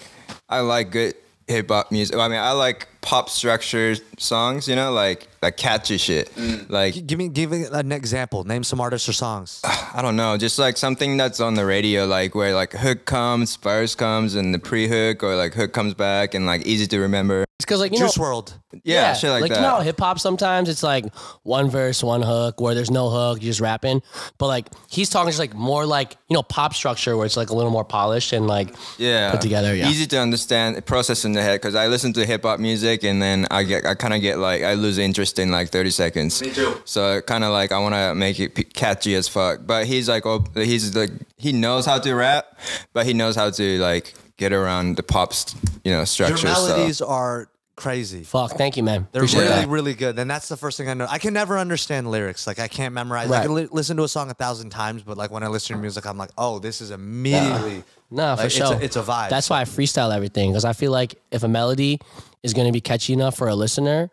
I like good hip hop music. I mean, I like pop structure songs. You know, like catchy shit. Mm. Like, give me an example. Name some artists or songs. I don't know. Just like something that's on the radio, like where like hook comes, verse comes, and the pre-hook, or like hook comes back, and like easy to remember. It's because like Juice WRLD, yeah, shit like that. You know, hip hop sometimes it's like one verse, one hook, where there's no hook, you're just rapping. But like he's talking just like more like, you know, pop structure where it's like a little more polished and like put together. Yeah, easy to understand, process in the head. Because I listen to hip hop music and then I kind of get like I lose interest in like 30 seconds. Me too. So kind of like I want to make it catchy as fuck. But he's like, oh, he's like he knows how to rap, but he knows how to like get around the pops, you know, structure. Your melodies are crazy. Fuck, thank you, man. They're really good. And that's the first thing I know. I can never understand lyrics. Like, I can't memorize. Right. I can listen to a song 1,000 times, but like when I listen to music, I'm like, oh, this is immediately. No, like, for sure. It's a vibe. That's why I freestyle everything, because I feel like if a melody is going to be catchy enough for a listener,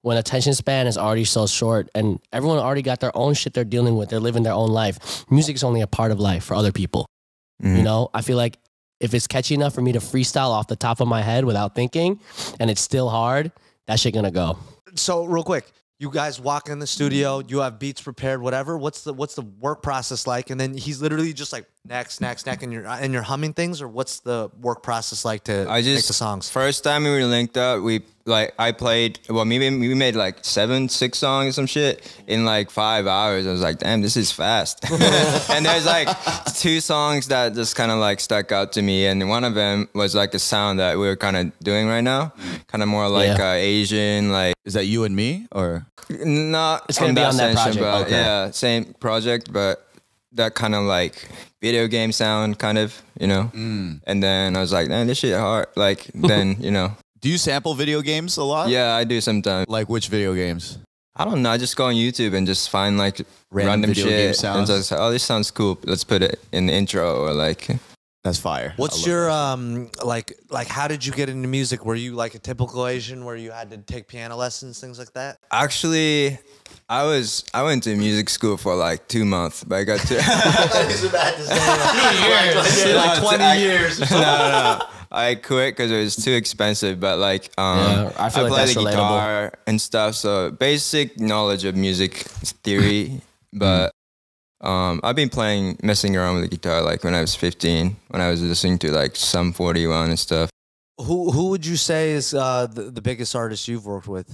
when attention span is already so short and everyone already got their own shit they're dealing with, they're living their own life. Music's only a part of life for other people. Mm-hmm. You know, I feel like if it's catchy enough for me to freestyle off the top of my head without thinking, and it's still hard, that shit gonna go. So real quick, you guys walk in the studio, you have beats prepared, whatever. What's the work process like? And then he's literally just like next, and you're humming things, or what's the work process like to make the songs? First time we were linked up, I played, well, maybe we made like 6 songs or some shit in like 5 hours. I was like, damn, this is fast. And there's like 2 songs that just kind of like stuck out to me. And one of them was like a sound that we were kind of doing right now. Kind of more like Asian, like. Is that You and Me or? Not it's gonna be on that project. But yeah, same project, but that kind of like video game sound kind of, you know? Mm. And then I was like, man, this shit hard. Like then, you know. Do you sample video games a lot? Yeah, I do sometimes. Like which video games? I don't know. I just go on YouTube and just find like random video shit game sounds. And just, oh, this sounds cool. Let's put it in the intro or like. That's fire. What's your like? How did you get into music? Were you like a typical Asian where you had to take piano lessons, things like that? Actually, I went to music school for like 2 months, but I got to. I thought he was about to say like 20 years. No. I quit because it was too expensive, but like I play like the guitar and stuff, so basic knowledge of music theory. But I've been messing around with the guitar like when I was 15, when I was listening to like Sum 41 and stuff. Who would you say is the biggest artist you've worked with?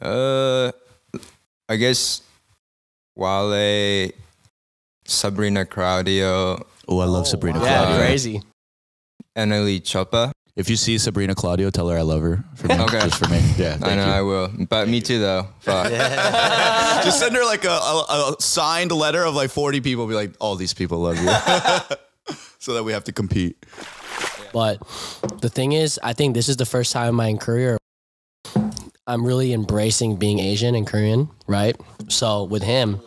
I guess Wale, Sabrina Claudio. Oh, I love Sabrina Claudio. Yeah, crazy. Emily Choppa. If you see Sabrina Claudio, tell her I love her. For me, okay. Just for me. Yeah, I know, you. I will. But me too, though. Fuck. Just send her like a signed letter of like 40 people. Be like, all these people love you. So that we have to compete. But the thing is, I think this is the first time in my career I'm really embracing being Asian and Korean, right? So with him,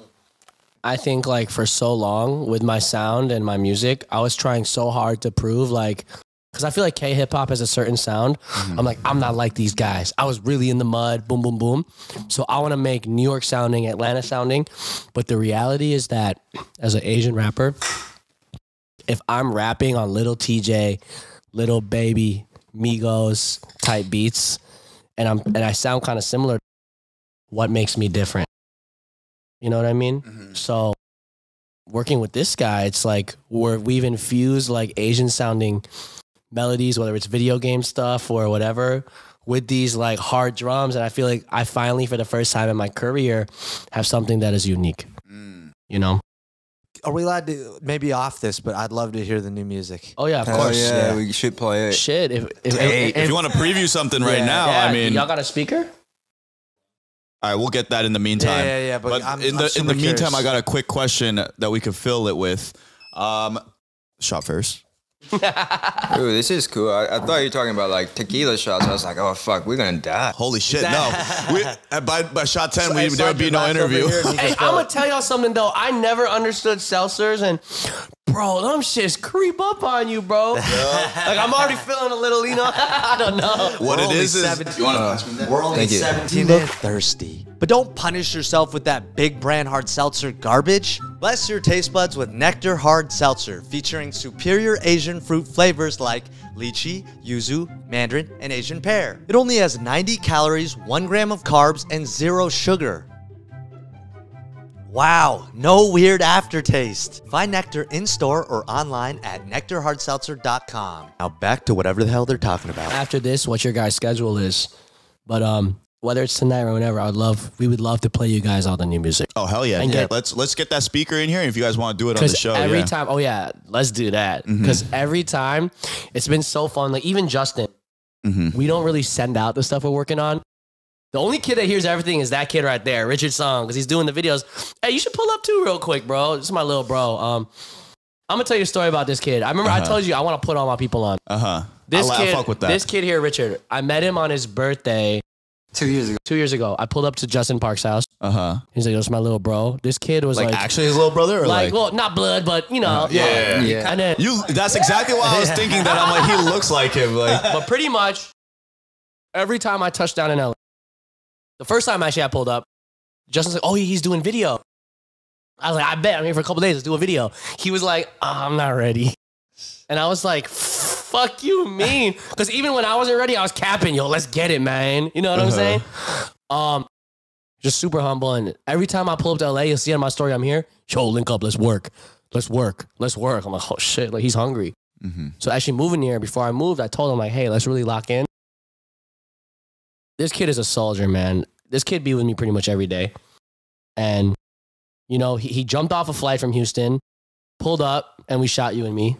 I think like for so long with my sound and my music, I was trying so hard to prove like, because I feel like K-hip-hop has a certain sound. I'm like, I'm not like these guys. I was really in the mud, boom, boom, boom. So I want to make New York sounding, Atlanta sounding. But the reality is that as an Asian rapper, if I'm rapping on Little TJ, Little Baby, Migos type beats, and I sound kind of similar, what makes me different? You know what I mean? So working with this guy, it's like we've infused like Asian sounding melodies, whether it's video game stuff or whatever, with these like hard drums. And I feel like I finally, for the first time in my career, have something that is unique, you know? Are we allowed to, maybe off this, but I'd love to hear the new music. Oh yeah, of course. Yeah, we should play it. Shit. If you want to preview something right now, I mean. Y'all got a speaker? All right, we'll get that in the meantime. Yeah. But in the meantime, I got a quick question that we could fill it with. Shot first. Ooh, this is cool. I thought you were talking about like tequila shots. I was like, oh fuck, we're gonna die. Holy shit, no. By shot 10, there would be no interview. Hey, I'm gonna tell y'all something though. I never understood seltzers, and bro, them shits creep up on you, bro. Like I'm already feeling a little, you know. I don't know. What it is 17, you wanna, we're only 17 and thirsty. But don't punish yourself with that big brand hard seltzer garbage. Bless your taste buds with Nectar Hard Seltzer, featuring superior Asian fruit flavors like lychee, yuzu, mandarin, and Asian pear. It only has 90 calories, 1 gram of carbs, and 0 sugar. Wow, no weird aftertaste. Find Nectar in-store or online at nectarhardseltzer.com. Now back to whatever the hell they're talking about. After this, what your guys' schedule is, but whether it's tonight or whenever, we would love to play you guys all the new music. Oh hell yeah! Let's get that speaker in here. If you guys want to do it on the show, every time. Oh yeah, let's do that. Because every time, it's been so fun. Like even Justin, we don't really send out the stuff we're working on. The only kid that hears everything is that kid right there, Richard Song, because he's doing the videos. Hey, you should pull up too, real quick, bro. This is my little bro. I'm gonna tell you a story about this kid. I remember I told you I want to put all my people on. This kid here, Richard. I met him on his birthday. 2 years ago. 2 years ago, I pulled up to Justin Park's house. He's like, "That's my little bro." This kid was like actually his little brother, or well, not blood, but you know, yeah. And then that's exactly what I was thinking. That I'm like, he looks like him, like. But pretty much, every time I touch down in LA, the first time actually I pulled up, Justin's like, "Oh, he's doing video." I was like, "I bet I'm here for a couple days. Let's do a video." He was like, "Oh, I'm not ready," and I was like, fuck you mean? Because even when I wasn't ready, I was capping, yo, let's get it, man. You know what I'm saying? Just super humble. And every time I pull up to LA, you'll see on my story, I'm here. Yo, link up, let's work. Let's work. Let's work. I'm like, oh shit, like he's hungry. So actually moving here, before I moved, I told him like, hey, let's really lock in. This kid is a soldier, man. This kid be with me pretty much every day. And, you know, he jumped off a flight from Houston, pulled up, and we shot you and me.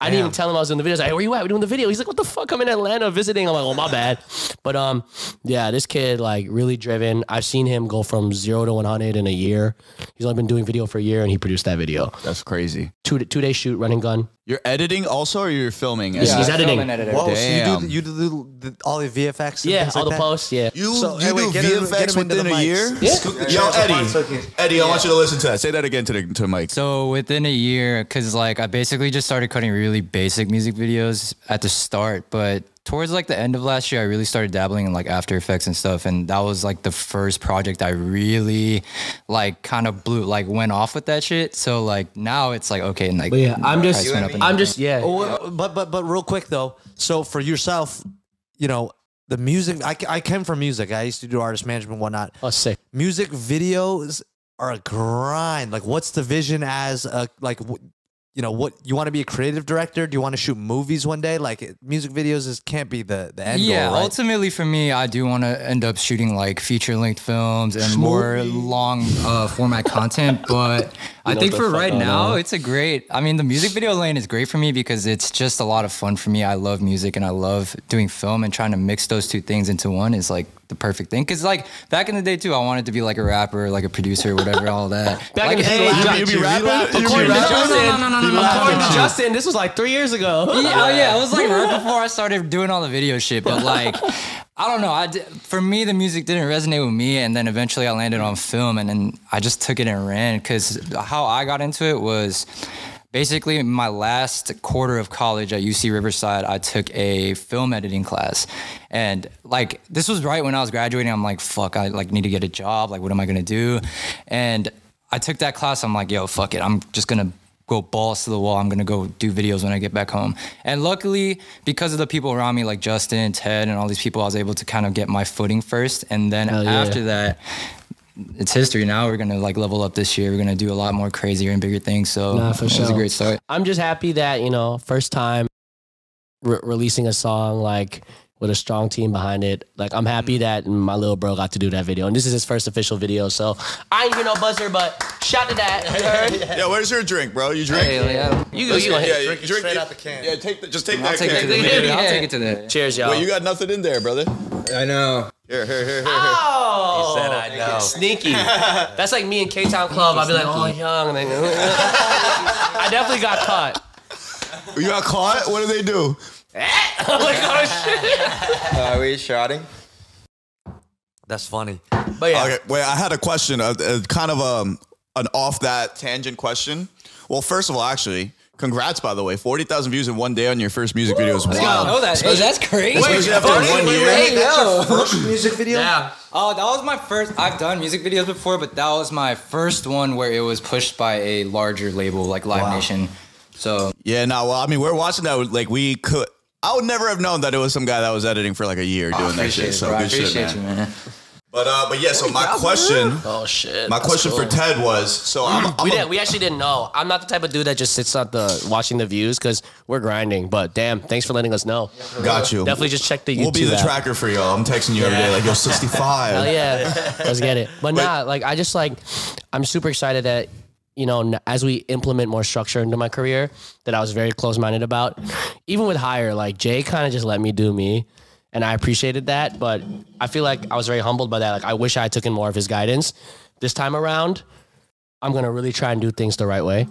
I didn't even tell him I was doing the video. I was like, hey, where you at? We're doing the video. He's like, what the fuck? I'm in Atlanta visiting. I'm like, oh, my bad. But yeah, this kid, like, really driven. I've seen him go from 0 to 100 in a year. He's only been doing video for a year, and he produced that video. That's crazy. Two-day shoot, running gun. You're editing also, or you're filming? Yeah, he's editing. Whoa, so you do all the VFX? And yeah, all like the posts, yeah. You do VFX within a year? Yeah. Yo, Eddie, I want you to listen to that. Say that again to Mike. So within a year, because like I basically just started cutting really basic music videos at the start, but towards like the end of last year, I really started dabbling in like After Effects and stuff, and that was like the first project I really like kind of blew, like went off with that shit. So like now it's like okay, and like I'm just Oh, but real quick though, so for yourself, you know, the music. I came from music. I used to do artist management, and whatnot. Oh, sick. Music videos are a grind. Like, what's the vision as a like? you know, what you want to be a creative director? Do you want to shoot movies one day? Like, music videos is, can't be the end goal, right? Ultimately for me, I do want to end up shooting like feature-length films and more long format content. But I think for right now, it's a great, I mean, the music video lane is great for me because it's just a lot of fun for me. I love music and I love doing film, and trying to mix those two things into one is like the perfect thing. Because like back in the day too, I wanted to be like a rapper, like a producer, whatever, all that. Back in the day, you be rapping? According to Justin, this was like 3 years ago. Yeah, it was like right before I started doing all the video shit. But like, I don't know. For me, the music didn't resonate with me, and then eventually I landed on film, and then I just took it and ran. Because how I got into it was, basically, my last quarter of college at UC Riverside, I took a film editing class. And like, this was right when I was graduating. I'm like, fuck, I like need to get a job. Like, what am I gonna do? And I took that class. I'm like, yo, fuck it. I'm just gonna go balls to the wall. I'm gonna go do videos when I get back home. And luckily, because of the people around me, like Justin, Ted, and all these people, I was able to kind of get my footing first. And then after that, it's history now. We're going to like level up this year. We're going to do a lot more crazier and bigger things. So it was a great start. I'm just happy that, you know, first time releasing a song like with a strong team behind it. Like, I'm happy that my little bro got to do that video. And this is his first official video. So I ain't even no buzzer, but shout to that. Yeah, where's your drink, bro? You drink? Hey, yeah. You drink straight out the can. Yeah, I'll take it to the Cheers, y'all. Well, you got nothing in there, brother. I know. Here. Oh, he said I know. Sneaky. That's like me in K-Town Club. I'd be like, oh, young. I definitely got caught. You got caught? What did they do? I'm like, oh, shit. Are we shouting? That's funny. But yeah. Okay, wait, I had a question, kind of an off that tangent question. Well, first of all, actually, congrats, by the way. 40,000 views in one day on your first music video is wild. Oh, that's crazy. Especially after 1 year. Wait, that's your first music video? Yeah. Oh, that was my first. I've done music videos before, but that was my first one where it was pushed by a larger label like Live Nation. So yeah, well, I mean, we're watching that. Like, we could. I would never have known that it was some guy that was editing for like a year doing that shit. So good shit, man. But yeah, so my question. Oh shit. My question for Ted was, so we actually didn't know. I'm not the type of dude that just sits out watching the views, because we're grinding. But damn, thanks for letting us know. Got you. Definitely just check the YouTube. We'll be the tracker for y'all. I'm texting you every day like, yo, 65. Hell yeah, let's get it. But nah, like I just like, I'm super excited that, you know, as we implement more structure into my career that I was very close-minded about. Even with Hire, like Jay kind of just let me do me. And I appreciated that, but I feel like I was very humbled by that. Like, I wish I had taken more of his guidance. This time around, I'm going to really try and do things the right way.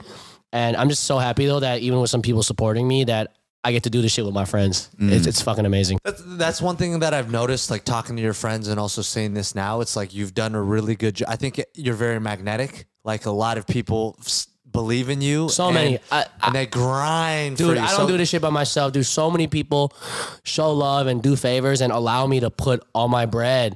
And I'm just so happy, though, that even with some people supporting me, that I get to do this shit with my friends. It's fucking amazing. That's one thing that I've noticed, like, talking to your friends and also saying this now. It's like, you've done a really good job. I think you're very magnetic. Like, a lot of people believe in you. So many. And they grind for you. Dude, I don't do this shit by myself. Dude, so many people show love and do favors and allow me to put all my bread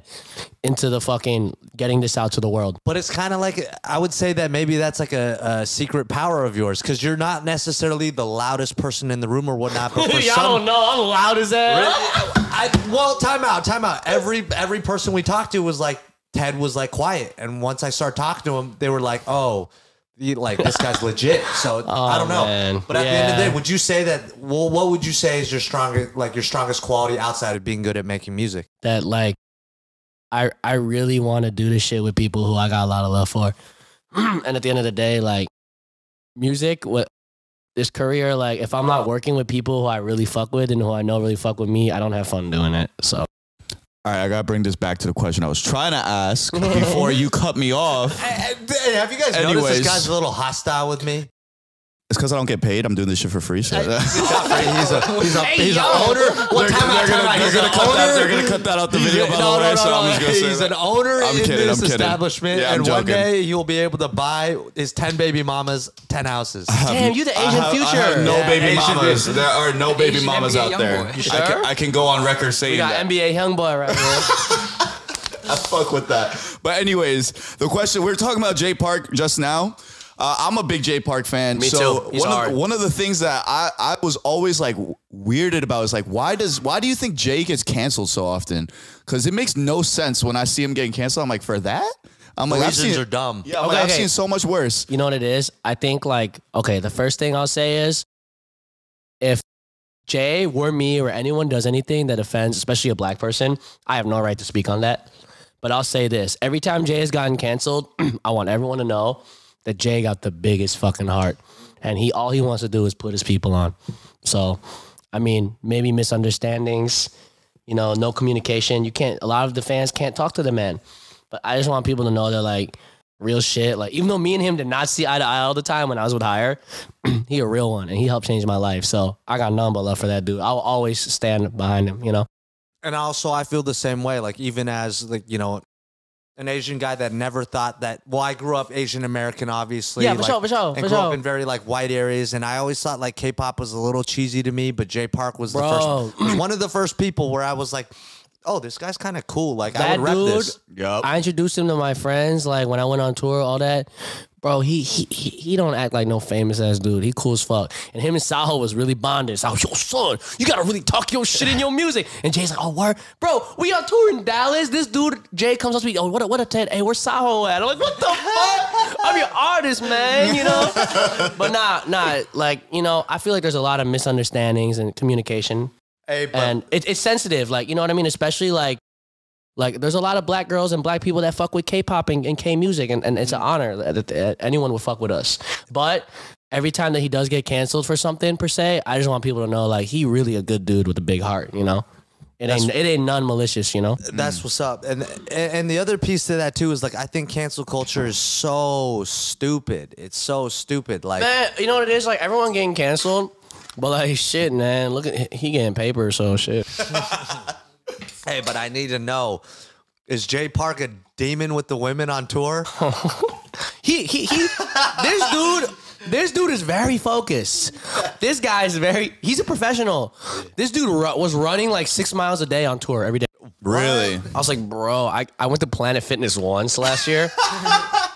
into the fucking getting this out to the world. But it's kind of like, I would say that maybe that's like a secret power of yours, because you're not necessarily the loudest person in the room or whatnot. But for y'all don't know, I'm loud as hell. Really? Well, time out. Every person we talked to was like, Ted was like quiet. And once I started talking to him, they were like, oh, like, this guy's legit. So I don't know, man. But at the end of the day, would you say that? Well, what would you say is your strongest, like your strongest quality outside of being good at making music? That like, I really want to do this shit with people who I got a lot of love for. And at the end of the day, like music, this career, like if I'm not working with people who I really fuck with and who I know really fuck with me, I don't have fun doing it. So. All right, I gotta bring this back to the question I was trying to ask before you cut me off. Have you guys noticed this guy's a little hostile with me? It's because I don't get paid. I'm doing this shit for free. So. He's an owner. They're gonna cut that out the video. By the way, so I'm just gonna say he's an owner in this establishment, and one day you'll be able to buy his 10 baby mamas, 10 houses. Damn, you the Asian future. I have no baby mamas. There are no baby mamas out there. You sure? I can go on record saying that. We got NBA YoungBoy right here. I fuck with that. But anyways, the question we were talking about Jay Park just now. I'm a big Jay Park fan. Me too. He's hard. One of the things that I was always like weirded about is like, why do you think Jay gets canceled so often? Because it makes no sense when I see him getting canceled. I'm like, for that? I'm like, reasons are dumb. Yeah, okay, I've seen so much worse. You know what it is? I think like, okay, the first thing I'll say is if Jay or me or anyone does anything that offends, especially a black person, I have no right to speak on that. But I'll say this. Every time Jay has gotten canceled, I want everyone to know that Jay got the biggest fucking heart. And he all he wants to do is put his people on. So, I mean, maybe misunderstandings, you know, no communication. You can't, a lot of the fans can't talk to the man. But I just want people to know that, like, real shit. Like, even though me and him did not see eye to eye all the time when I was with Hire, he a real one, and he helped change my life. So I got none but love for that dude. I will always stand behind him, you know? And also, I feel the same way. Like, even as, like, you know, an Asian guy that never thought that, well, I grew up Asian American, obviously. Yeah, for like, sure, for sure. And for grew sure. up in very, like, white areas. And I always thought, like, K-pop was a little cheesy to me, but Jay Park was the first, was one of the first people where I was like, oh, this guy's kind of cool. Like, that I would rep this. Yep. I introduced him to my friends, like, when I went on tour, all that. Bro, he don't act like no famous-ass dude. He cool as fuck. And him and Saho was really bonded. Saho, yo, son, you got to really talk your shit in your music. And Jay's like, oh, word? Bro, we on tour in Dallas. This dude, Jay, comes up to me, oh, what a Ted? Hey, where's Saho at? I'm like, what the fuck? I'm your artist, man, you know? But nah, like, you know, I feel like there's a lot of misunderstandings and communication. Hey, and it's sensitive, like, you know what I mean? Especially, like there's a lot of black girls and black people that fuck with K-pop and K-music, and it's an honor that anyone would fuck with us. But every time that he does get canceled for something, per se, I just want people to know, like, he really a good dude with a big heart, you know? It ain't none malicious, you know? That's what's up. And the other piece to that, too, is, like, I think cancel culture is so stupid. It's so stupid. Like, man, you know what it is? Like, everyone getting canceled. But like shit, man, look at he getting paper, so shit. Hey, but I need to know, is Jay Park a demon with the women on tour? he this dude is very focused. This guy is he's a professional. This dude was running like 6 miles a day on tour every day. Really? I was like, bro, I went to Planet Fitness once last year.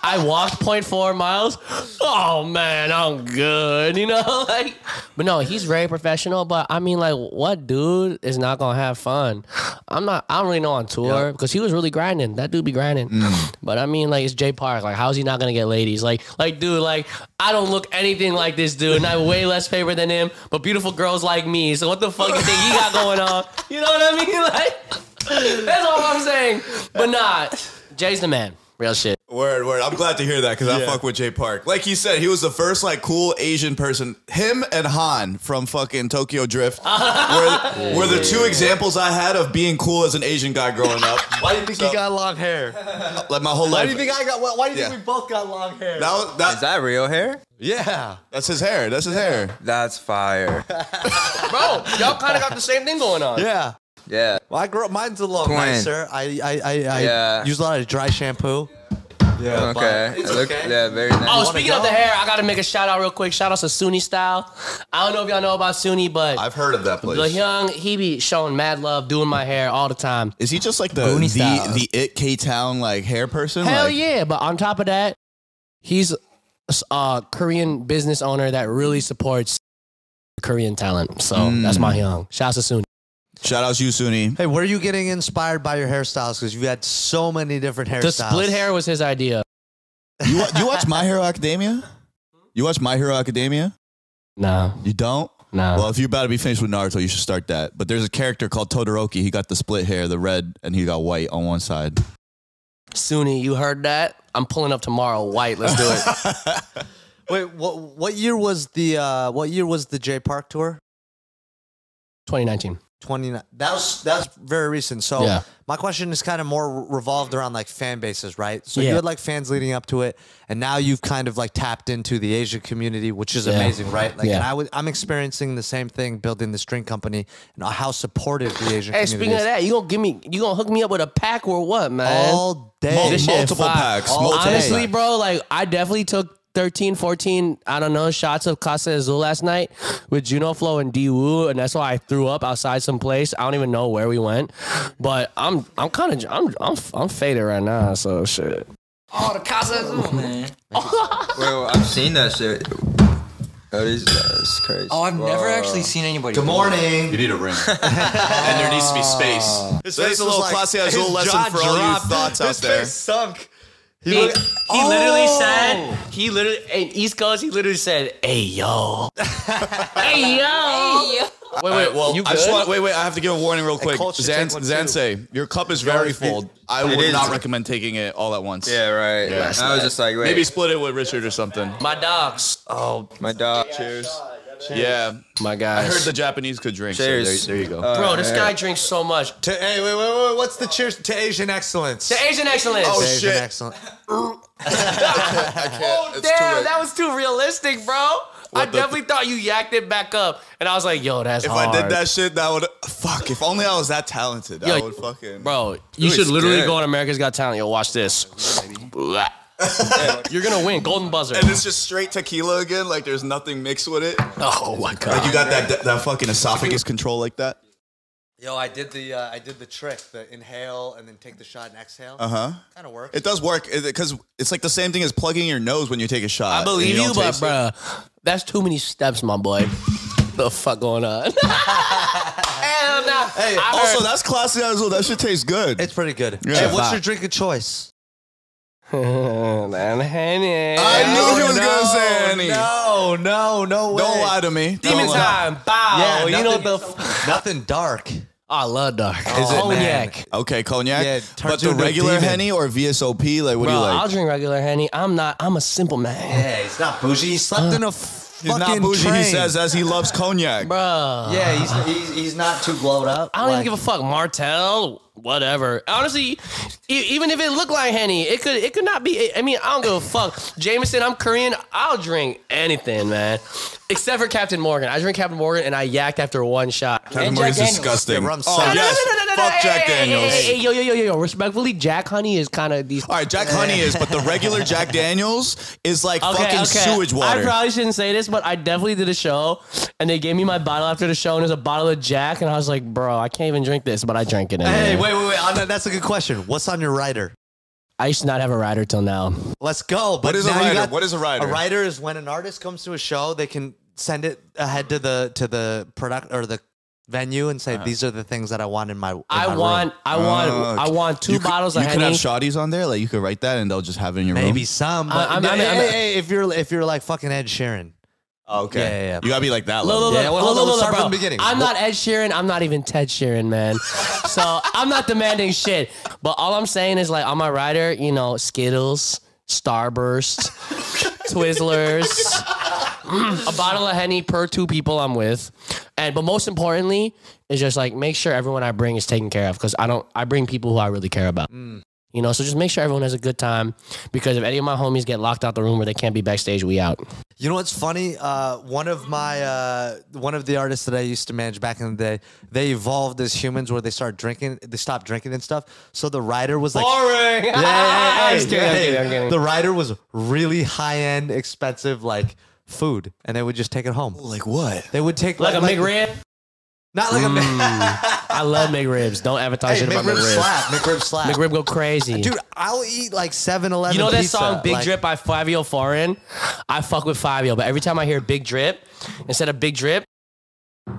I walked 0.4 miles. Oh, man, I'm good, you know? Like, but no, he's very professional. But, I mean, like, what dude is not going to have fun? I don't really know on tour because he was really grinding. That dude be grinding. But, I mean, like, it's Jay Park. Like, how's he not going to get ladies? Like, dude, like, I don't look anything like this dude, and I have way less favor than him, but beautiful girls like me. So what the fuck do you think he got going on? You know what I mean? Like, that's all I'm saying. But Jay's the man. Real shit. Word. I'm glad to hear that because I fuck with Jay Park. Like he said, he was the first like cool Asian person. Him and Han from fucking Tokyo Drift were the two examples I had of being cool as an Asian guy growing up. Why do you think he got long hair? Like my whole life. Why do you think we both got long hair? Is that real hair? Yeah. That's his hair. That's his hair. That's fire. Bro, y'all kind of got the same thing going on. Yeah. Yeah. Well, I grew up. Mine's a little nicer. I use a lot of dry shampoo. Yeah. Okay. It's okay. Yeah, very nice. Oh, speaking of the hair, I got to make a shout out real quick. Shout out to Sunny Style. I don't know if y'all know about Sunny, but I've heard of that place. Lil Young, he be showing mad love, doing my hair all the time. Is he just like the it K-Town like hair person? Hell like, yeah. But on top of that, he's a Korean business owner that really supports Korean talent. So that's my Young. Shout out to Sunny. Shout out to you, Sunny. Hey, where are you getting inspired by your hairstyles? Because you've had so many different hairstyles. The split hair was his idea. You watch My Hero Academia? You watch My Hero Academia? No. You don't? No. Well, if you're about to be finished with Naruto, you should start that. But there's a character called Todoroki. He got the split hair, the red, and he got white on one side. Sunny, you heard that? I'm pulling up tomorrow. White, let's do it. Wait, what year was the Jay Park tour? 2019. 29. That's very recent. So my question is kind of more revolved around like fan bases, right? So you had like fans leading up to it, and now you've kind of like tapped into the Asian community, which is amazing, right? Like, and I'm experiencing the same thing, building this drink company, and how supportive the Asian community is. Hey, speaking of that, you gonna hook me up with a pack or what, man? All day, multiple packs. Honestly, bro, like I definitely took 13, 14, I don't know, shots of Casa Azul last night with Juno Flow and D-Woo, and that's why I threw up outside some place. I don't even know where we went, but I'm faded right now, so shit. Oh, the Casa Azul, man. Well, I've seen that shit. That is crazy. Oh, I've never actually seen anybody. Good morning. You need a ring. And there needs to be space. His face is a little like, Casa Azul lesson for all you thoughts out there. His face sunk. He literally said, hey, yo. Hey, yo. Wait, well, you wait, I have to give a warning real quick. Zansei, your cup is very full. I would not recommend taking it all at once. Yeah, right. Yeah. I was just like, wait. Maybe split it with Richard or something. My dogs. Oh, my dog. Cheers. Cheers. Yeah. My guys. I heard the Japanese could drink. Cheers. So there you go. Bro, this guy drinks so much. Hey, wait. What's the cheers to Asian excellence? To Asian excellence. Oh, shit. Asian excellence. I can't. Oh, it's damn. That was too realistic, bro. What I definitely thought you yacked it back up. And I was like, yo, that's hard. If I did that shit, that would... Fuck, if only I was that talented. Yo, I would fucking... Bro, you should literally go on America's Got Talent. Yo, watch this. You're going to win. Golden buzzer. And it's just straight tequila again. Like, there's nothing mixed with it. Oh, my God. Like, you got that fucking esophagus control like that? Yo, I did the trick, the inhale and then take the shot and exhale. Uh-huh. Kind of works. It does work because it's like the same thing as plugging your nose when you take a shot. I believe you, but bruh, that's too many steps, my boy. The fuck going on? Hell no. Hey, also, that's classy as well. That shit tastes good. It's pretty good. Yeah. Hey, what's your drink of choice? Henny. I knew he was gonna say Henny. No way. Don't lie to me. Demon time. Bow. Yeah, you know nothing dark. I love dark. Oh, is it cognac? Man. Okay, cognac. Yeah, but the regular Henny or VSOP? Like, what do you like? I'll drink regular Henny. I'm a simple man. Yeah, it's not bougie. He slept in a fucking train. He's not bougie, he says, as he loves cognac. Bro. Yeah, he's not too glowed up. I don't even give a fuck. Martell, whatever. Honestly, even if it looked like Henny, it could not be. I mean, I don't give a fuck. Jameson, I'm Korean. I'll drink anything, man. Except for Captain Morgan. I drink Captain Morgan and I yacked after one shot. Captain Morgan's disgusting. Yeah, fuck Jack Daniels. Hey, yo. Respectfully, Jack Honey is kind of these. All right, Jack Honey is, but the regular Jack Daniels is like fucking sewage water. I probably shouldn't say this, but I definitely did a show and they gave me my bottle after the show and there's a bottle of Jack and I was like, bro, I can't even drink this, but I drank it anyway. Hey, wait. That's a good question. What's on your rider? I used to not have a rider till now. Let's go. But what is a rider? A rider is when an artist comes to a show, they can send it ahead to the product or the venue and say, these are the things that I want in my. I want two bottles of Henny. You could have shotties on there, like you could write that, and they'll just have it in your room. Maybe some. But if you're like fucking Ed Sheeran. Okay. Yeah. You gotta be like that level. Start from the beginning. I'm not Ed Sheeran. I'm not even Ted Sheeran, man. So I'm not demanding shit. But all I'm saying is, like, on my rider, you know, Skittles, Starburst, Twizzlers, a bottle of Henny per two people I'm with. But most importantly, is just like make sure everyone I bring is taken care of because I bring people who I really care about. Mm. You know, so just make sure everyone has a good time because if any of my homies get locked out the room or they can't be backstage, we out. You know what's funny? One of the artists that I used to manage back in the day, they evolved as humans where they stopped drinking and stuff. So the rider was like boring. Yeah. The rider was really high end, expensive, like food, and they would just take it home. Like what? They would take like a McRib. Not like a... I love McRibs. Don't advertise shit about McRibs. McRib slap. McRib go crazy. Dude, I'll eat like 7-Eleven. You know that song Big Drip by Fabio Foreign? I fuck with Fabio, but every time I hear Big Drip, instead of Big Drip...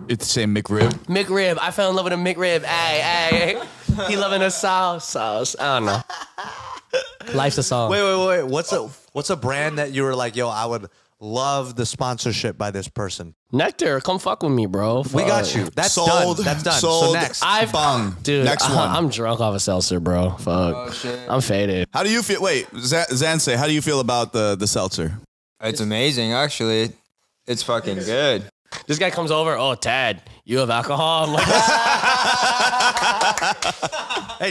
It's the same McRib. McRib. I fell in love with a McRib. Ay. He loving a sauce. I don't know. Life's a song. Wait. What's a brand that you were like, yo, I would... love the sponsorship by this person. Nectar, come fuck with me, bro. Fuck. We got you. That's sold, done. That's done. Sold, so next. Next one. I'm drunk off a seltzer, bro. Fuck. Oh, shit. I'm faded. How do you feel? Wait, Zansei, how do you feel about the seltzer? It's amazing, actually. It's fucking good. This guy comes over. Oh, Tad, you have alcohol? I'm like,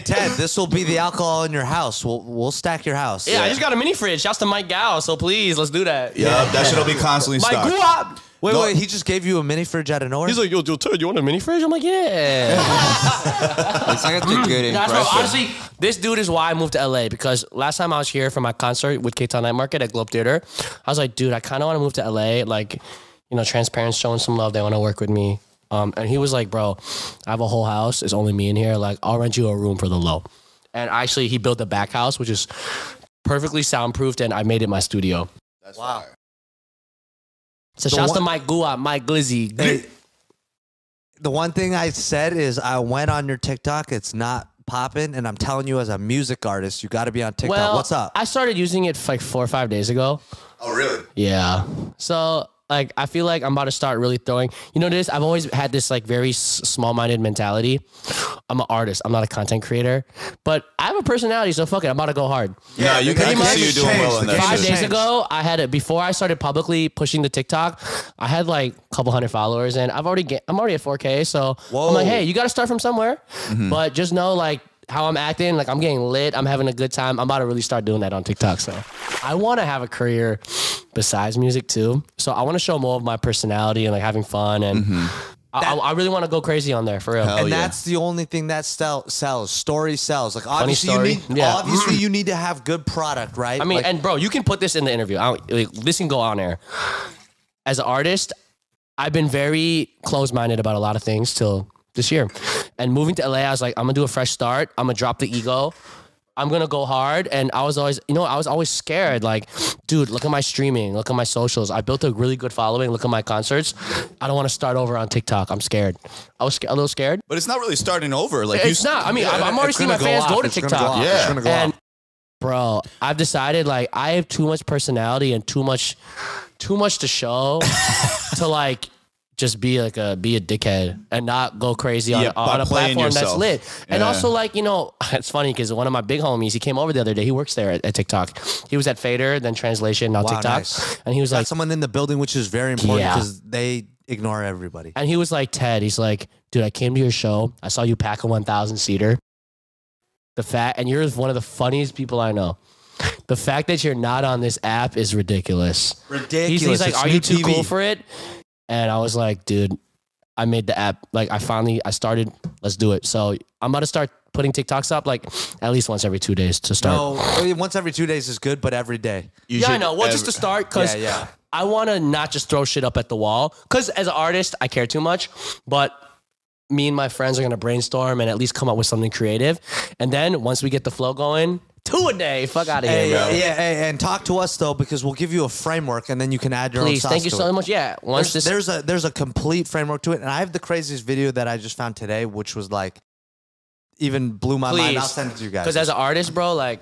hey, Tad, this will be the alcohol in your house. We'll stack your house. Yeah, I just got a mini fridge. Shouts to Mike Gao, so please, let's do that. Yeah. That shit'll be constantly stocked. Wait, he just gave you a mini fridge out of nowhere? He's like, yo, Tad, you want a mini fridge? I'm like, yeah. It's like a good impression. That's what, honestly, this dude is why I moved to LA because last time I was here for my concert with K-Town Night Market at Globe Theater, I was like, dude, I kind of want to move to LA, like... You know, transparent's showing some love. They want to work with me. And he was like, bro, I have a whole house. It's only me in here. Like, I'll rent you a room for the low. And actually, he built the back house, which is perfectly soundproofed. And I made it my studio. That's wow. Fire. So shouts to Mike Gua, Mike Glizzy. The one thing I said is I went on your TikTok. It's not popping, and I'm telling you, as a music artist, you got to be on TikTok. Well, what's up? I started using it like 4 or 5 days ago. Oh, really? Yeah. So, like, I feel like I'm about to start really throwing. You know this? I've always had this, like, very small-minded mentality. I'm an artist. I'm not a content creator. But I have a personality, so fuck it. I'm about to go hard. Yeah, you can see you doing well in that. 5 days ago, I had it. Before I started publicly pushing the TikTok, I had, like, a couple hundred followers, and I'm already at 4K, so whoa. I'm like, hey, you got to start from somewhere. Mm-hmm. But just know, like, how I'm acting, like, I'm getting lit. I'm having a good time. I'm about to really start doing that on TikTok. So I want to have a career besides music too. So I want to show more of my personality and like having fun. And I really want to go crazy on there for real. And that's the only thing that sells. Story sells. Like obviously you need to have good product, right? I mean, like, and bro, you can put this in the interview. Like, this can go on air. As an artist, I've been very close-minded about a lot of things till this year. And moving to LA, I was like, I'm gonna do a fresh start. I'm gonna drop the ego. I'm gonna go hard. And I was always, you know, I was always scared. Like, dude, look at my streaming. Look at my socials. I built a really good following. Look at my concerts. I don't want to start over on TikTok. I'm scared. I was a little scared. But it's not really starting over. Like, it's not. I mean, yeah, I'm already seeing my fans go to TikTok. Yeah. And bro, I've decided like I have too much personality and too much to show to like just be like a dickhead and not go crazy on a platform that's lit. And also like, you know, it's funny because one of my big homies, he came over the other day. He works there at TikTok. He was at Fader, then Translation, now TikTok. Nice. And he was like, someone in the building, which is very important because they ignore everybody. And he was like, Ted, he's like, dude, I came to your show. I saw you pack a 1,000-seater. And you're one of the funniest people I know. The fact that you're not on this app is ridiculous. He's like, are you too cool for it? And I was like, dude, I made the app. Like, I started. Let's do it. So I'm about to start putting TikToks up, like, at least once every 2 days to start. No, I mean, once every 2 days is good, but every day. Yeah, I know. Well, just to start, because I want to not just throw shit up at the wall. Because as an artist, I care too much. But me and my friends are going to brainstorm and at least come up with something creative. And then once we get the flow going... 2 a day. Fuck out of here, bro. Yeah, hey, and talk to us, though, because we'll give you a framework, and then you can add your own sauce. Thank you so much. Yeah. Once there's a complete framework to it, and I have the craziest video that I just found today, which was, like, even blew my mind. I'll send it to you guys. Because as an artist, bro, like,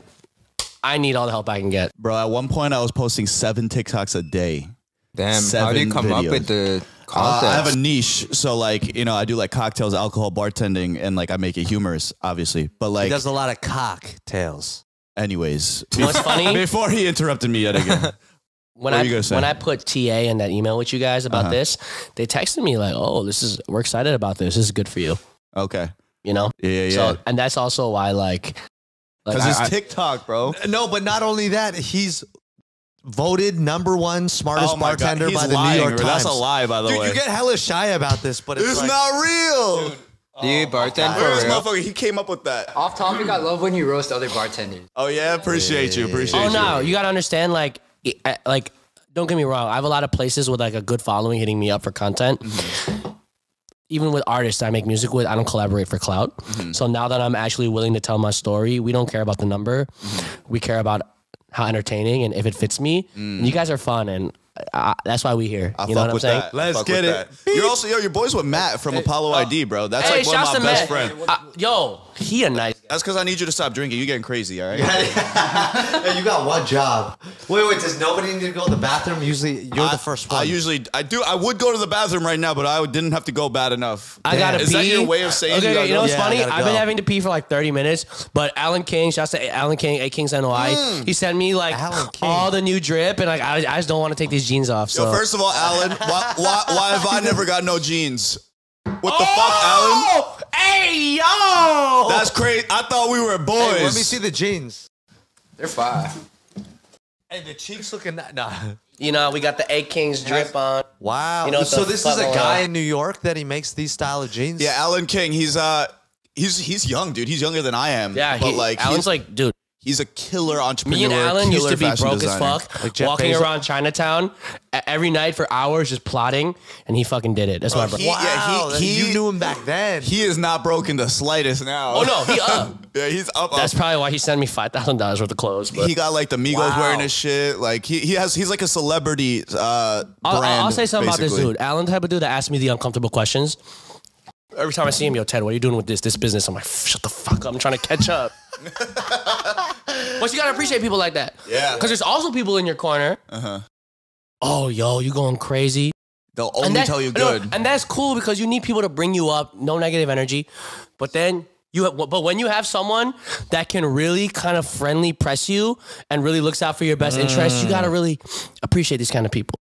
I need all the help I can get. Bro, at one point, I was posting 7 TikToks a day. Damn, how do you come up with the... I have a niche, so like, you know, I do like cocktails, alcohol, bartending, and like I make it humorous, obviously. But like, he does a lot of cocktails. Anyways, what's funny? Before he interrupted me yet again. When I put TA in that email with you guys about this, they texted me like, "Oh, we're excited about this. This is good for you." Okay, you know. Yeah. So, and that's also why like because it's TikTok, bro. No, but not only that, he's voted #1 smartest bartender by the New York Times. That's a lie, by the way. Dude, you get hella shy about this, but it's like, not real. Dude, bartender for real. Motherfucker, he came up with that. Off topic, I love when you roast other bartenders. Oh yeah, appreciate you, appreciate you. Oh no, you gotta understand, like, don't get me wrong. I have a lot of places with like a good following hitting me up for content. Even with artists I make music with, I don't collaborate for clout. So now that I'm actually willing to tell my story, we don't care about the number. We care about how entertaining and if it fits me. And you guys are fun, and that's why we here. You know what I'm saying? Let's get it. You're also your boys with Matt from Apollo ID, bro. That's like one of my best friends. Yo, he a nice guy. That's because I need you to stop drinking. You're getting crazy, all right? Hey, you got one job. Wait, does nobody need to go to the bathroom? Usually, you're the first one. I do. I would go to the bathroom right now, but I didn't have to go bad enough. I gotta pee. Is that your way of saying you know what's funny? I've been having to pee for like 30 minutes, but Alan King, shouts to Alan King, A King's NOI. He sent me like all the new drip, and like I just don't want to take these jeans off. So. Yo, first of all, Alan, why have I never got no jeans? What the fuck, Alan? Hey, yo! That's crazy. I thought we were boys. Hey, let me see the jeans. They're fire. Hey, the cheeks looking nah. You know, we got the A King's drip on. Wow. You know, so this is a guy in New York that he makes these style of jeans. Yeah, Alan King. He's young, dude. He's younger than I am. Yeah, but like Alan's like, dude. He's a killer entrepreneur. Me and Alan used to be broke as fuck, like walking around Chinatown every night for hours, just plotting, and he fucking did it. That's my brother. Wow, you knew him back then. He is not broke in the slightest now. Oh no, he up. Yeah, he's up. That's probably why he sent me $5,000 worth of clothes. But. He got like the Migos wearing his shit. Like he's like a celebrity brand. I'll say something about this dude, Alan, the type of dude that asks me the uncomfortable questions. every time I see him, yo, Ted, what are you doing with this business? I'm like, shut the fuck up. I'm trying to catch up. But you gotta appreciate people like that. Yeah. Because there's also people in your corner. Uh-huh. Oh, yo, you going crazy. They'll only tell you good. No, and that's cool because you need people to bring you up. No negative energy. But then you have, but when you have someone that can really kind of friendly press you and really looks out for your best interest, you gotta really appreciate these kind of people.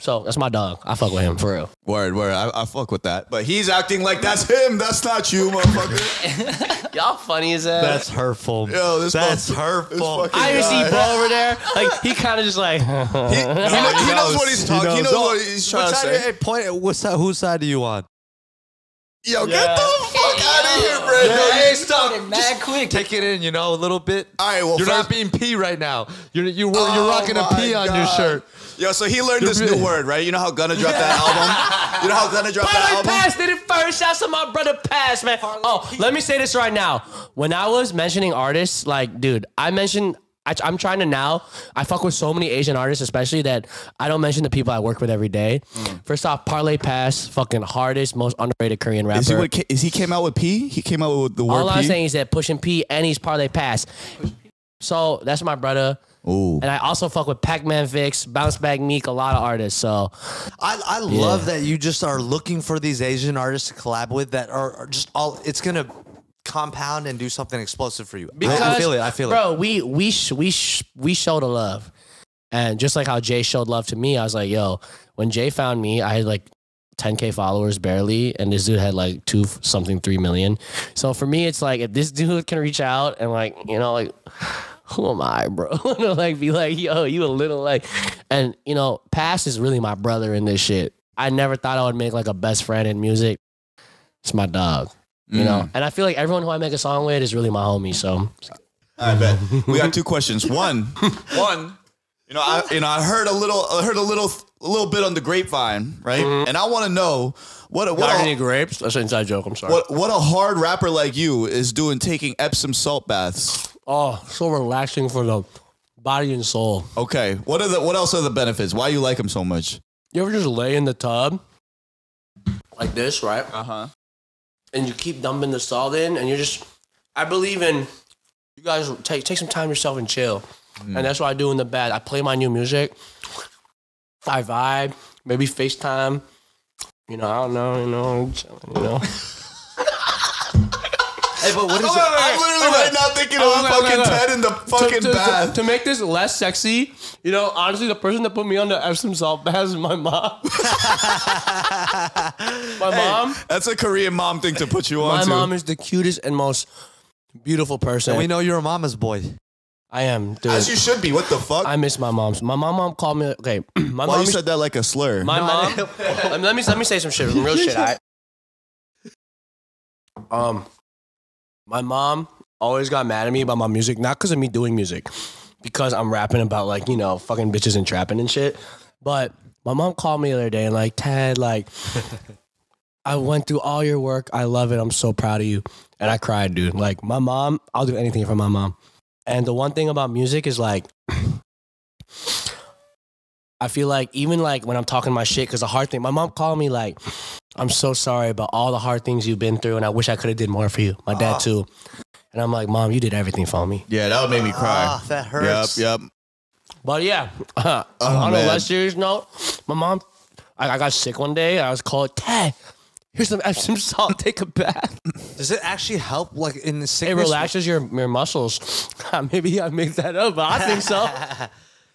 So that's my dog. I fuck with him for real. Word, word. I fuck with that. But he's acting like that's him. That's not you, motherfucker. Y'all funny as hell. That's hurtful. Yo, this that's hurtful. This I see bro over there. Like he kind of just like. He knows what he's talking. He knows what he's trying to say. Hey, point. What's that? Whose side are you on? Yo, get the fuck out of here, bro. Hey, stop. Mad quick. Take it in, you know, a little bit. All right, well, you're not being P right now. You're rocking a P on your shirt. Yo, so he learned this new word, right? You know how Gunna dropped that album? You know how Gunna dropped that album? Parlay Pass did it first. Shouts to my brother Pass, man. Oh, let me say this right now. When I was mentioning artists, like, dude, I'm trying to now, I fuck with so many Asian artists, especially that I don't mention the people I work with every day. First off, Parlay Pass, fucking hardest, most underrated Korean rapper. Is he came out with P? He came out with the word P? All I'm saying is that pushing P and he's Parlay Pass. So that's my brother. Ooh. And I also fuck with Pac-Man Vix, Bounce Back Meek, a lot of artists. So I love that you just are looking for these Asian artists to collab with that are just all, it's going to compound and do something explosive for you. Because, I feel it. I feel it. Bro, we showed a love. And just like how Jay showed love to me, I was like, yo, when Jay found me, I had like 10K followers barely. And this dude had like 3 million. So for me, it's like, if this dude can reach out and like, you know, like, who am I, bro? To like be like, yo, you a little like, and you know, Pass is really my brother in this shit. I never thought I would make like a best friend in music. It's my dog. You know, and I feel like everyone who I make a song with is really my homie. So, I bet we got 2 questions. One, I heard a little bit on the grapevine, right? And I want to know what any grapes? That's an inside joke. I'm sorry. What a hard rapper like you is doing taking Epsom salt baths. Oh, so relaxing for the body and soul. Okay, what else are the benefits? Why you like them so much? You ever just lay in the tub like this, right? Uh huh. And you keep dumping the salt in, and you're just, I believe in, you guys take some time yourself and chill. And that's what I do in the bath. I play my new music. I vibe, maybe FaceTime. You know, I don't know, I'm chilling, Hey, but what is it? I'm literally right now thinking of fucking Ted in the fucking bath. To make this less sexy, you know, honestly, the person that put me on the Epsom salt bath is my mom. my mom. That's a Korean mom thing to put you on. My mom is the cutest and most beautiful person. And we know you're a mama's boy. I am, dude. As you should be. What the fuck? I miss my mom's. My mom called me. Okay, my mom. You said that like a slur. My mom. let me say some shit. Some real shit. My mom always got mad at me about my music, not because of me doing music, because I'm rapping about like, you know, fucking bitches and trapping and shit. But my mom called me the other day and like, Ted, like, I went through all your work. I love it. I'm so proud of you. And I cried, dude. Like my mom, I'll do anything for my mom. And the one thing about music is like, I feel like even like when I'm talking my shit, because the hard thing, my mom called me like, I'm so sorry about all the hard things you've been through and I wish I could have did more for you. My dad too. And I'm like, Mom, you did everything for me. Yeah, that would make me cry. That hurts. Yep, yep. But yeah, on a less serious note, my mom, I got sick one day. I was called, Ted, here's some Epsom salt, take a bath. Does it actually help like in the sickness? It relaxes your muscles. Maybe I made that up, but I think so.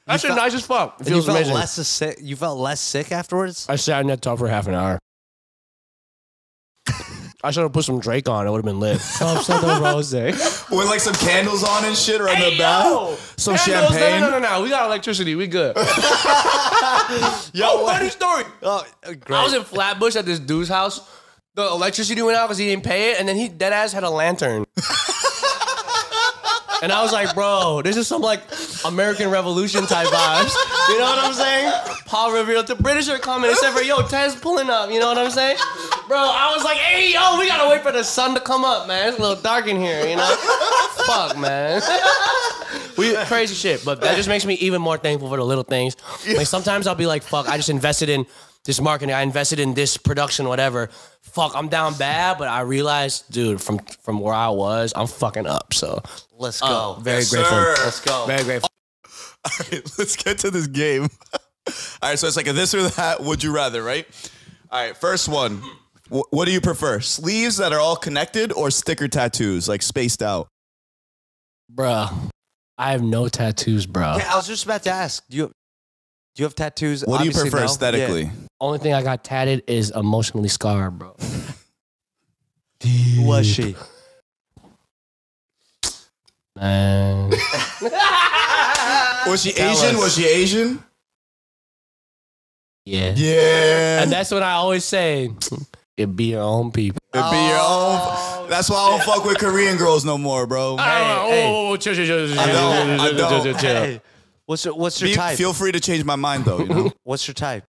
That's nice as fuck. It feels amazing. You felt less sick afterwards? I sat in that tub for half an hour. I should have put some Drake on. It would have been lit. Oh, Southern Rose. With like some candles on and shit around the bath. Some candles, champagne. No. We got electricity. We good. Yo, funny story. Oh, great. I was in Flatbush at this dude's house. The electricity went out because he didn't pay it. And then he dead ass had a lantern. And I was like, bro, this is some like American Revolution type vibes. You know what I'm saying? Paul Revere, the British are coming. They said, yo, Ted's pulling up. You know what I'm saying? Bro, I was like, hey, yo, we got to wait for the sun to come up, man. It's a little dark in here, you know? Fuck, man. Crazy shit. But that just makes me even more thankful for the little things. Like sometimes I'll be like, fuck, I just invested in this marketing, I invested in this production, whatever. Fuck, I'm down bad, but I realized, dude, from where I was, I'm fucking up. So let's go. Very grateful. Sir. Let's go. Very grateful. All right, let's get to this game. All right, so it's like a this or that, would you rather, right? All right, first one. What do you prefer? Sleeves that are all connected or sticker tattoos, like spaced out? Bruh, I have no tattoos, bro. Yeah, I was just about to ask, do you have tattoos? What obviously do you prefer aesthetically? Yeah. Only thing I got tatted is emotionally scarred, bro. Who was she? Man. Was she Asian? Was she Asian? Yeah. Yeah. And that's what I always say. It be your own people. It be your own. That's why I don't fuck with Korean girls no more, bro. I don't. What's your type? Feel free to change my mind though, you know? What's your type?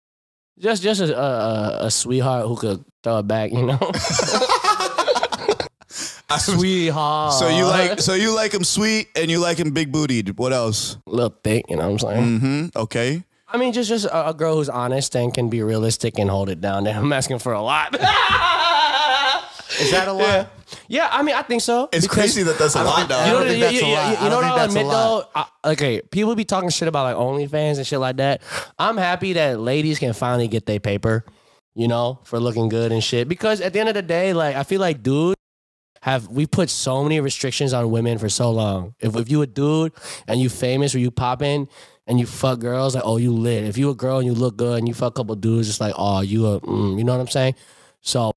Just a sweetheart who could throw it back, you know? Sweetheart. So you like him sweet and you like him big bootied. What else? Little thick, you know what I'm saying? Mm-hmm. Okay. I mean, just a girl who's honest and can be realistic and hold it down. I'm asking for a lot. Is that a lot? Yeah. Yeah, I mean, I think so. It's crazy that that's a lot, though. You know what I'll admit, though? Okay, people be talking shit about like OnlyFans and shit like that. I'm happy that ladies can finally get their paper, you know, for looking good and shit. Because at the end of the day, like, I feel like dudes have, we put so many restrictions on women for so long. If you a dude and you famous or you poppin', and you fuck girls, like, oh, you lit. If you a girl and you look good and you fuck a couple dudes, it's like, oh, you a, you know what I'm saying? So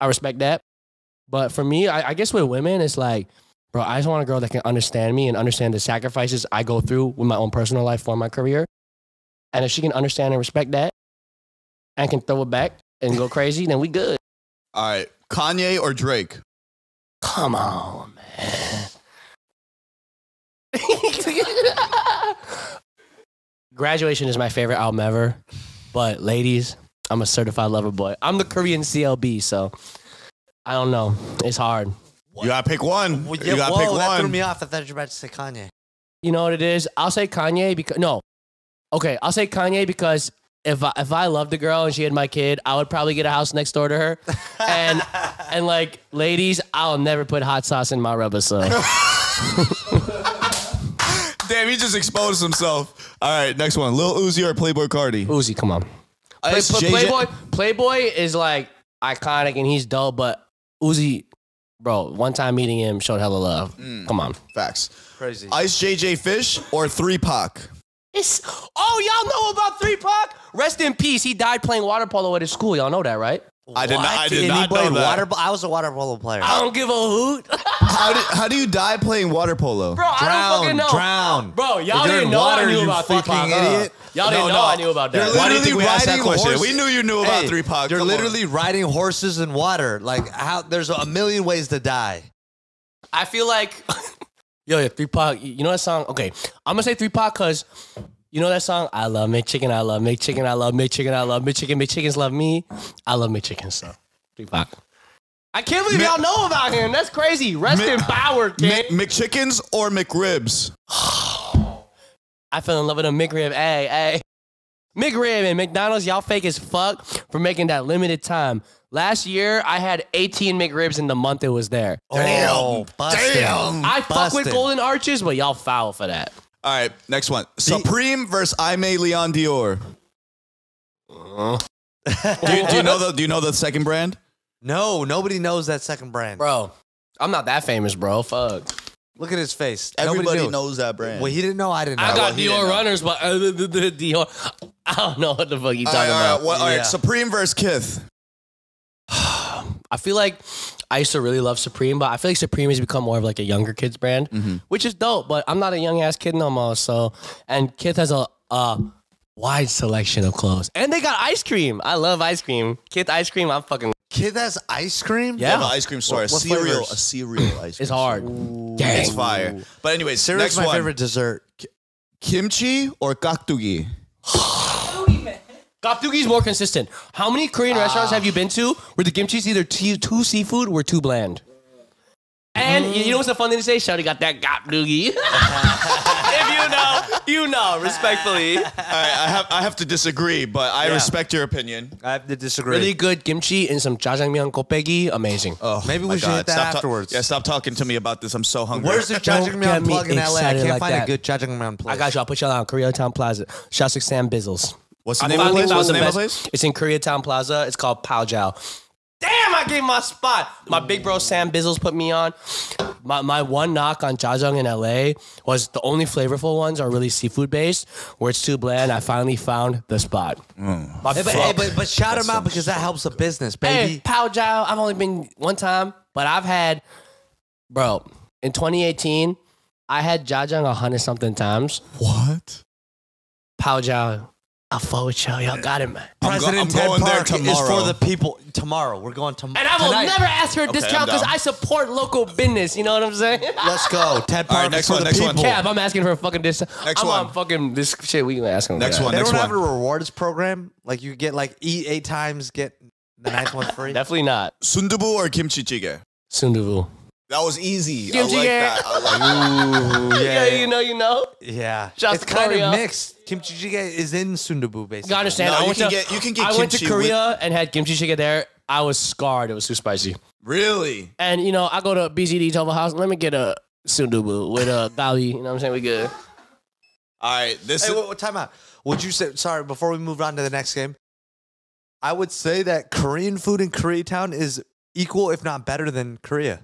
I respect that. But for me, I guess with women, it's like, bro, I just want a girl that can understand me and understand the sacrifices I go through with my own personal life for my career. And if she can understand and respect that and can throw it back and go crazy, then we good. All right. Kanye or Drake? Come on, man. Graduation is my favorite album ever, but ladies, I'm a certified lover boy. I'm the Korean CLB, so I don't know. It's hard. What? You gotta pick one. Well, yeah, you gotta pick one. That threw me off. I thought you were about to say Kanye. You know what it is? I'll say Kanye because no. Okay, I'll say Kanye because if I loved a girl and she had my kid, I would probably get a house next door to her. And like ladies, I'll never put hot sauce in my rubber sub. Damn, he just exposed himself. All right, next one. Lil Uzi or Playboi Carti? Uzi, come on. Playboi is like iconic and he's dope, but Uzi, bro, one time meeting him showed hella love. Come on. Facts. Crazy. Ice JJ Fish or 3 Pac? Y'all know about 3 Pac? Rest in peace. He died playing water polo at his school. Y'all know that, right? I did not know that. I was a water polo player. I don't give a hoot. How do you die playing water polo? Bro, I don't fucking know. Drown. Bro, y'all didn't know I knew about 3 Pac. Y'all didn't know I knew about that. Why do you think we asked that question? We knew you knew about 3 Pac. You're literally riding horses in water. Like, how? There's a million ways to die. I feel like... Yo, 3 Pac, you know that song? Okay, I'm going to say 3 Pac because... You know that song? I love McChicken, I love McChicken, I love McChicken, I love McChicken, McChickens love me. I love McChicken, so. 3 Pac. I can't believe y'all know about him. That's crazy. Rest in power, kid. McChickens or McRibs? I fell in love with a McRib. Hey. McRib and McDonald's, y'all fake as fuck for making that limited time. Last year, I had 18 McRibs in the month it was there. Damn. I fuck with Golden Arches, but y'all foul for that. All right, next one. Supreme versus Aimee Leon Dior. Do you know the second brand? No, nobody knows that second brand. Bro, I'm not that famous, bro. Fuck. Look at his face. Everybody knows that brand. Well, he didn't know. I didn't know. I got Dior runners, but Dior. I don't know what the fuck you talking about. All right, Supreme versus Kith. I feel like I used to really love Supreme, but I feel like Supreme has become more of like a younger kids brand, which is dope, but I'm not a young ass kid no more. So, and Kith has a wide selection of clothes and they got ice cream. I love ice cream. Kith ice cream. I'm fucking Kith has ice cream. Yeah. An ice cream store. A cereal ice cream. It's hard. Ooh, it's fire. But anyway, cereal's my favorite dessert. Kimchi or gakdugi? Gakdugi is more consistent. How many Korean restaurants have you been to where the kimchi is either too seafood or too bland? And you know what's the fun thing to say? Shawty got that gakdugi. If you know, you know, respectfully. All right, I have to disagree, but I respect your opinion. I have to disagree. Really good kimchi and some jjajangmyeon gopegi. Amazing. Oh, maybe we should hit that afterwards. Yeah, stop talking to me about this. I'm so hungry. Where's the jjajangmyeon plug in LA? I can't find a good jjajangmyeon plug. I got you. I'll put y'all on Koreatown Plaza. Shouts to Sam Bizzles. What's the name of the place? What's the name of the place? It's in Koreatown Plaza. It's called Pow Jiao. Damn, I gave my spot. My big bro Sam Bizzles put me on. My one knock on jjajang in LA was the only flavorful ones are really seafood based, where it's too bland. I finally found the spot. But shout him out because that helps the business, baby. Hey, Pow Jiao, I've only been one time, but I've had, bro, in 2018, I had jjajang 100-something times. What? Pow Jiao. Y'all got it, man. President Ted Park is for the people. Tomorrow. We're going tomorrow. And I will never ask for a discount because I support local business. You know what I'm saying? Let's go. Ted Park is for the people. Cap, I'm asking for a fucking discount. I'm on fucking this shit. We can ask him. Next one. They don't have a rewards program. Like you get like eat 8 times, get the 9th one free. Definitely not. Sundubu or kimchi jjigae? Sundubu. That was easy. Kimchi jjigae. Yeah, you know, you know. Yeah. It's kind of mixed. Kimchi jjigae is in Sundubu, basically. You understand? No, I went to Korea and had kimchi jjigae there. I was scarred. It was too spicy. Really? And, you know, I go to BZD Toba House. Let me get a Sundubu with a gali. You know what I'm saying? We good. All right. This is... Wait, time out. Would you say... Sorry, before we move on to the next game, I would say that Korean food in Koreatown is equal, if not better, than Korea.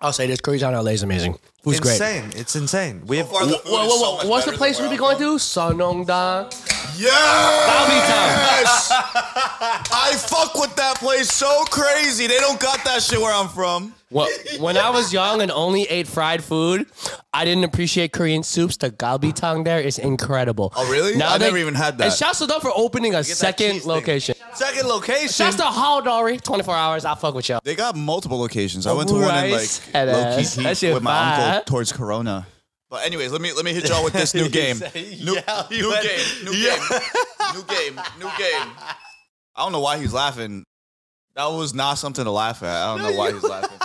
I'll say this, Koreatown LA is amazing. Food's great. Insane. It's insane. We have. Whoa, what's the place we'll be going to? Sanongdang. Yes! I fuck with that place so crazy. They don't got that shit where I'm from. Well, when I was young and only ate fried food, I didn't appreciate Korean soups. The galbitang there is incredible. Oh, really? Now I never even had that. And shouts to them for opening a second location. Second location? Shouts to Hall Dory. 24 hours. I'll fuck with y'all. They got multiple locations. I went to one in like Lokiti with my uncle towards Corona. But anyways, let me hit y'all with this new game. New game. I don't know why he's laughing. That was not something to laugh at. I don't know why he's laughing.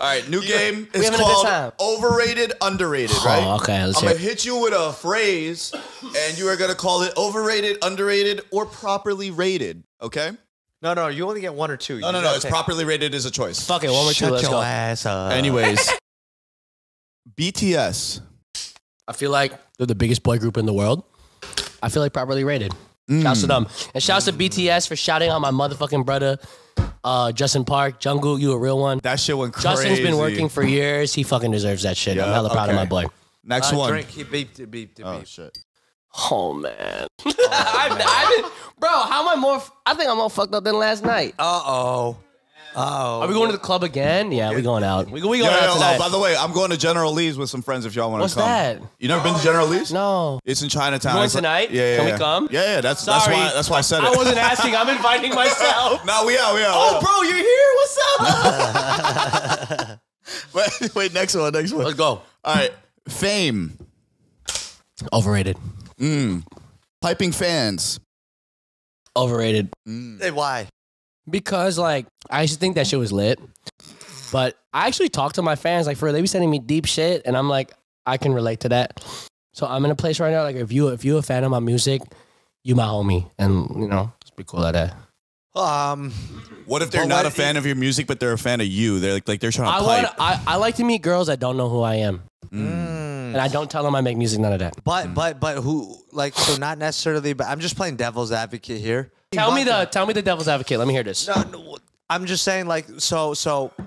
All right, new game is called Overrated, Underrated, right? Oh, okay, let's I'm going to hit you with a phrase, and you are going to call it Overrated, Underrated, or Properly Rated, okay? No, you only get one or two. No, it's Properly Rated is a choice. Fuck it, one or two, let's go. Ass up. Anyways, BTS. I feel like they're the biggest boy group in the world. I feel like Properly Rated. Shouts to them. And shouts to BTS for shouting out my motherfucking brother, Justin Park. Jungkook, you a real one. That shit went crazy. Justin's been working for years. He fucking deserves that shit. Yeah, I'm hella proud of my boy. Next one. Drink. He beeped. Oh, shit. Oh, man. Bro, how am I more... I think I'm more fucked up than last night. Uh-oh. Oh. Are we going to the club again? Yeah, we going out. We going out tonight. By the way, I'm going to General Lee's with some friends if y'all want to come. What's that? You never been to General Lee's? No. It's in Chinatown. Going tonight? Yeah. Can we come? Yeah. That's why I said it. I wasn't asking. I'm inviting myself. No, we are. Oh, bro, you're here? What's up? wait, next one. Let's go. All right. Fame. Overrated. Piping fans. Overrated. Hey, why? Because, like, I used to think that shit was lit. But I actually talked to my fans. Like, for they be sending me deep shit. And I'm like, I can relate to that. So I'm in a place right now. Like, if you a fan of my music, you my homie. And, you know, just be cool like that. What if they're not a fan of your music, but they're a fan of you? They're like they're trying to pipe. I like to meet girls that don't know who I am. And I don't tell them I make music, none of that. But who, like, so not necessarily, but I'm just playing devil's advocate here. Tell me the devil's advocate. Let me hear this. No, I'm just saying, like, so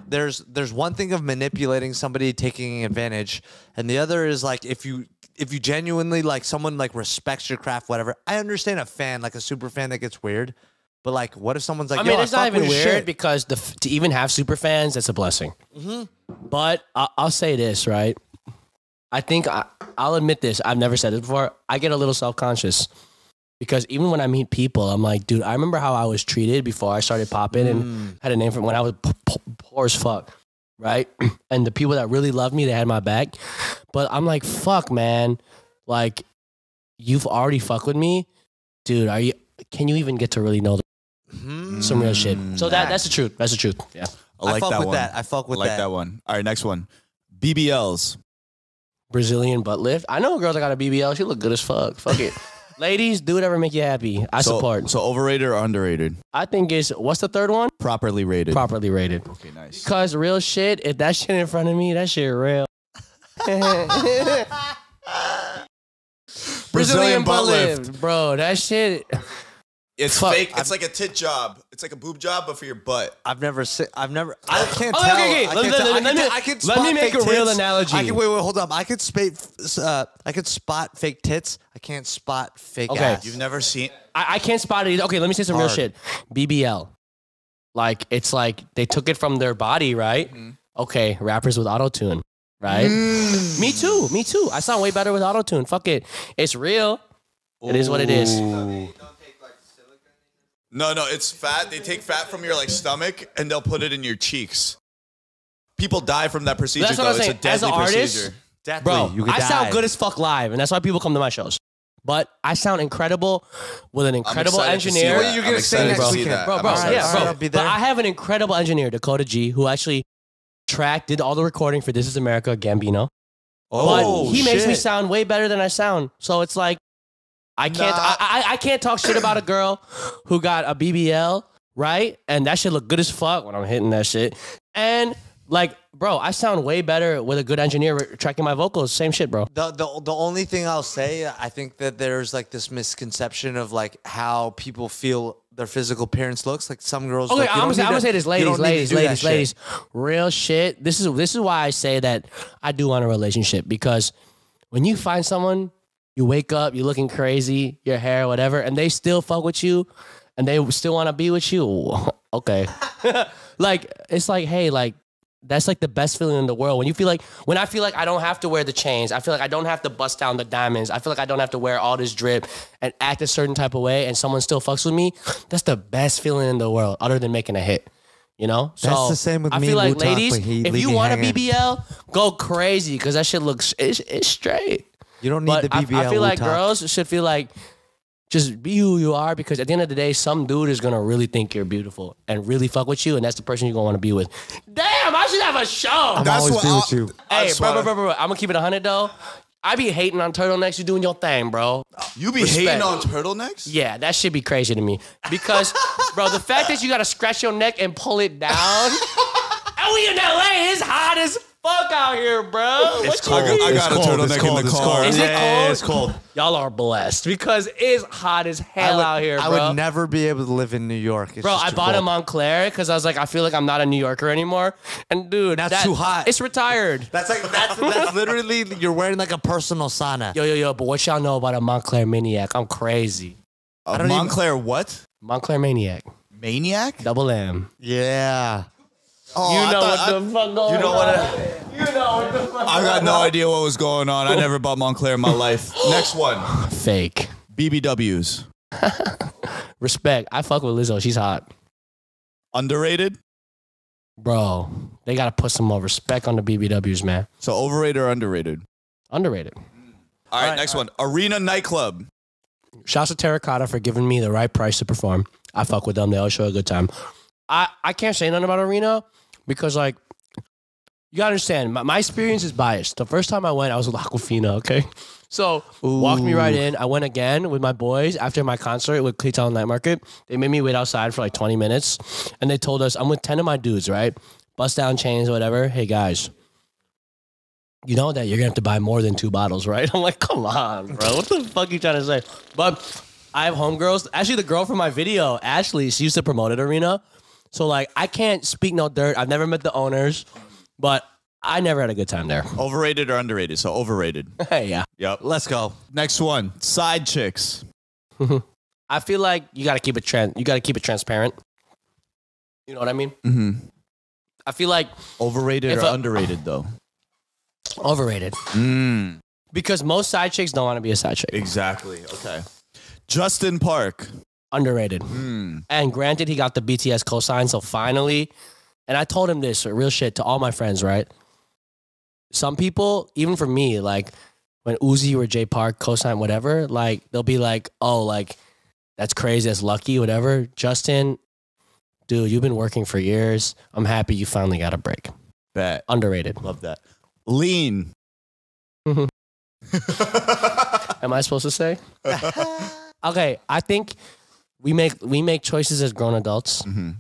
there's one thing of manipulating somebody, taking advantage, and the other is like if you genuinely like someone like respects your craft, whatever. I understand a fan, like a super fan, that gets weird, but like, what if someone's like, I mean, it's not even weird because to even have super fans, that's a blessing. But I'll say this, right? I think I'll admit this. I've never said this before. I get a little self-conscious. Because even when I meet people, I'm like, dude, I remember how I was treated before I started popping and had a name for when I was poor as fuck, right? And the people that really loved me, they had my back. But I'm like, fuck, man. Like, you've already fucked with me. Dude, can you even get to really know some real shit? So that's the truth. That's the truth. Yeah. I fuck with that. I fuck with that. I like that one. All right, next one. BBLs. Brazilian butt lift. I know a girl that got a BBL. She look good as fuck. Fuck it. Ladies, do whatever make you happy. I support. So overrated or underrated? I think it's, what's the third one? Properly rated. Properly rated. Okay, nice. Because real shit, if that shit in front of me, that shit real. Brazilian butt lift. Bro, that shit. It's fuck, fake. It's like a tit job. It's like a boob job, but for your butt. I can't tell. Let me make a real analogy. Wait, hold up. I could spot fake tits. I can't spot fake ass. You've never seen. I can't spot it either. Okay, let me say some real shit. BBL. Like, it's like they took it from their body, right? Okay, rappers with auto-tune, right? Me too. Me too. I sound way better with auto-tune. Fuck it. It's real. Ooh. It is what it is. No, no, it's fat. They take fat from your like stomach and they'll put it in your cheeks. People die from that procedure, though. It's a deadly procedure. Bro, I sound good as fuck live, and that's why people come to my shows. But I sound incredible with an incredible engineer. What are you going to say next weekend? Bro, I have an incredible engineer, Dakota G, who actually did all the recording for This Is America, Gambino. Oh, but he makes me sound way better than I sound. So it's like, I can't I can't talk shit about a girl who got a BBL, right? And that shit look good as fuck when I'm hitting that shit. And like, bro, I sound way better with a good engineer tracking my vocals. Same shit, bro. The only thing I'll say, I think that there's like this misconception of like how people feel their physical appearance looks. Like some girls. Okay, like, I'm gonna say this, ladies. Real shit. This is why I say that I do want a relationship, because when you find someone. You wake up, you're looking crazy, your hair, whatever, and they still fuck with you, and they still want to be with you. Okay. Like, it's like, hey, like, that's like the best feeling in the world. When you feel like, when I feel like I don't have to wear the chains, I feel like I don't have to bust down the diamonds, I feel like I don't have to wear all this drip and act a certain type of way, and someone still fucks with me, that's the best feeling in the world, other than making a hit. You know, so that's the same with me. I feel like, ladies, if you want a BBL, go crazy, because that shit looks, it's straight. You don't need the BBL. I feel like girls should feel like, just be who you are, because at the end of the day, some dude is going to really think you're beautiful and really fuck with you, and that's the person you're going to want to be with. Damn, I should have a show. I'm always be with you. Hey, bro, I'm going to keep it 100, though. I be hating on turtlenecks. You doing your thing, bro. You be hating on turtlenecks? Yeah, that shit be crazy to me. Because, bro, the fact that you got to scratch your neck and pull it down, and we in L.A., it's hot as fuck out here, bro. I got a turtleneck in the car. Is it cold? Yeah, it's cold. Y'all are blessed, because it's hot as hell out here, bro. I would never be able to live in New York. It's bro, I bought a Montclair because I was like, I feel like I'm not a New Yorker anymore. And dude, that's too hot. It's retired. That's literally, you're wearing like a personal sauna. Yo. But what y'all know about a Montclair Maniac? I'm crazy. A Montclair what? Montclair Maniac. Maniac? Double M. Yeah. Oh, you know what the fuck going on. You know what the fuck. I got no idea what was going on. I never bought Montclair in my life. Next one. Fake. BBWs. Respect. I fuck with Lizzo. She's hot. Underrated? Bro, they got to put some more respect on the BBWs, man. So overrated or underrated? Underrated. All right, next one. Arena Nightclub. Shouts to Terracotta for giving me the right price to perform. I fuck with them. They always show a good time. I can't say nothing about Arena, because, like, you gotta understand, my experience is biased. The first time I went, I was with Aquafina, okay? So, walked me right in. I went again with my boys after my concert with K-Town Night Market. They made me wait outside for, like, 20 minutes, and they told us, I'm with 10 of my dudes, right? Bust down chains, whatever. Hey, guys, you know that you're gonna have to buy more than 2 bottles, right? I'm like, come on, bro. What the fuck are you trying to say? But I have homegirls. Actually, the girl from my video, Ashley, she used to promote at Arena. So, like, I can't speak no dirt. I've never met the owners, but I never had a good time there. Overrated or underrated? So, overrated. Yeah. Yep. Let's go. Next one. Side chicks. I feel like you got to keep it transparent. You know what I mean? Mm-hmm. I feel like... Overrated or underrated, though? Overrated. Mm. Because most side chicks don't want to be a side chick. Exactly. Okay. Justin Park. Underrated. And granted, he got the BTS cosign, so finally, and I told him this, real shit, to all my friends, right? Some people, even for me, like, when Uzi or Jay Park cosign, whatever, like, they'll be like, oh, like, that's crazy, that's lucky, whatever. Justin, dude, you've been working for years. I'm happy you finally got a break. Bet. Underrated. Love that. Lean. Am I supposed to say? Okay, I think we make choices as grown adults. Mm-hmm.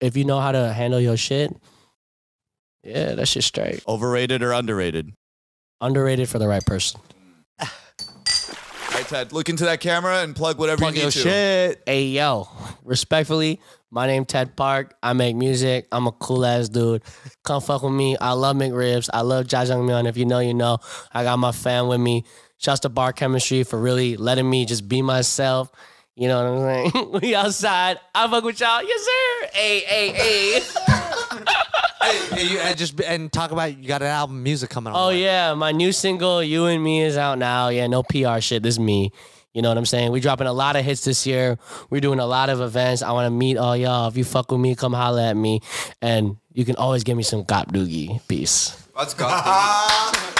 If you know how to handle your shit, yeah, that shit's straight. Overrated or underrated? Underrated for the right person. Hey, Ted, look into that camera and plug whatever you need to. Plug your shit. Hey, yo, respectfully, my name Ted Park. I make music. I'm a cool-ass dude. Come fuck with me. I love McRibs. I love jjajangmyeon. If you know, you know. I got my fan with me. Shouts to Bar Chemistry for really letting me just be myself. You know what I'm saying? We outside. I fuck with y'all. Yes, sir. Hey, hey, hey. And talk about, you got an album, music coming out. Oh, yeah. My new single, You and Me, is out now. Yeah, no PR shit. This is me. You know what I'm saying? We're dropping a lot of hits this year. We're doing a lot of events. I want to meet all y'all. If you fuck with me, come holler at me. And you can always give me some Gop Doogie. Peace. That's Gop Doogie.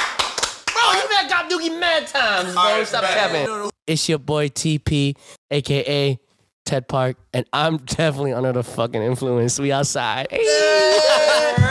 Bro, you met Gop Doogie mad times, bro. Right, stop capping. It's your boy TP, a.k.a. Ted Park, and I'm definitely under the fucking influence. We outside. Yeah.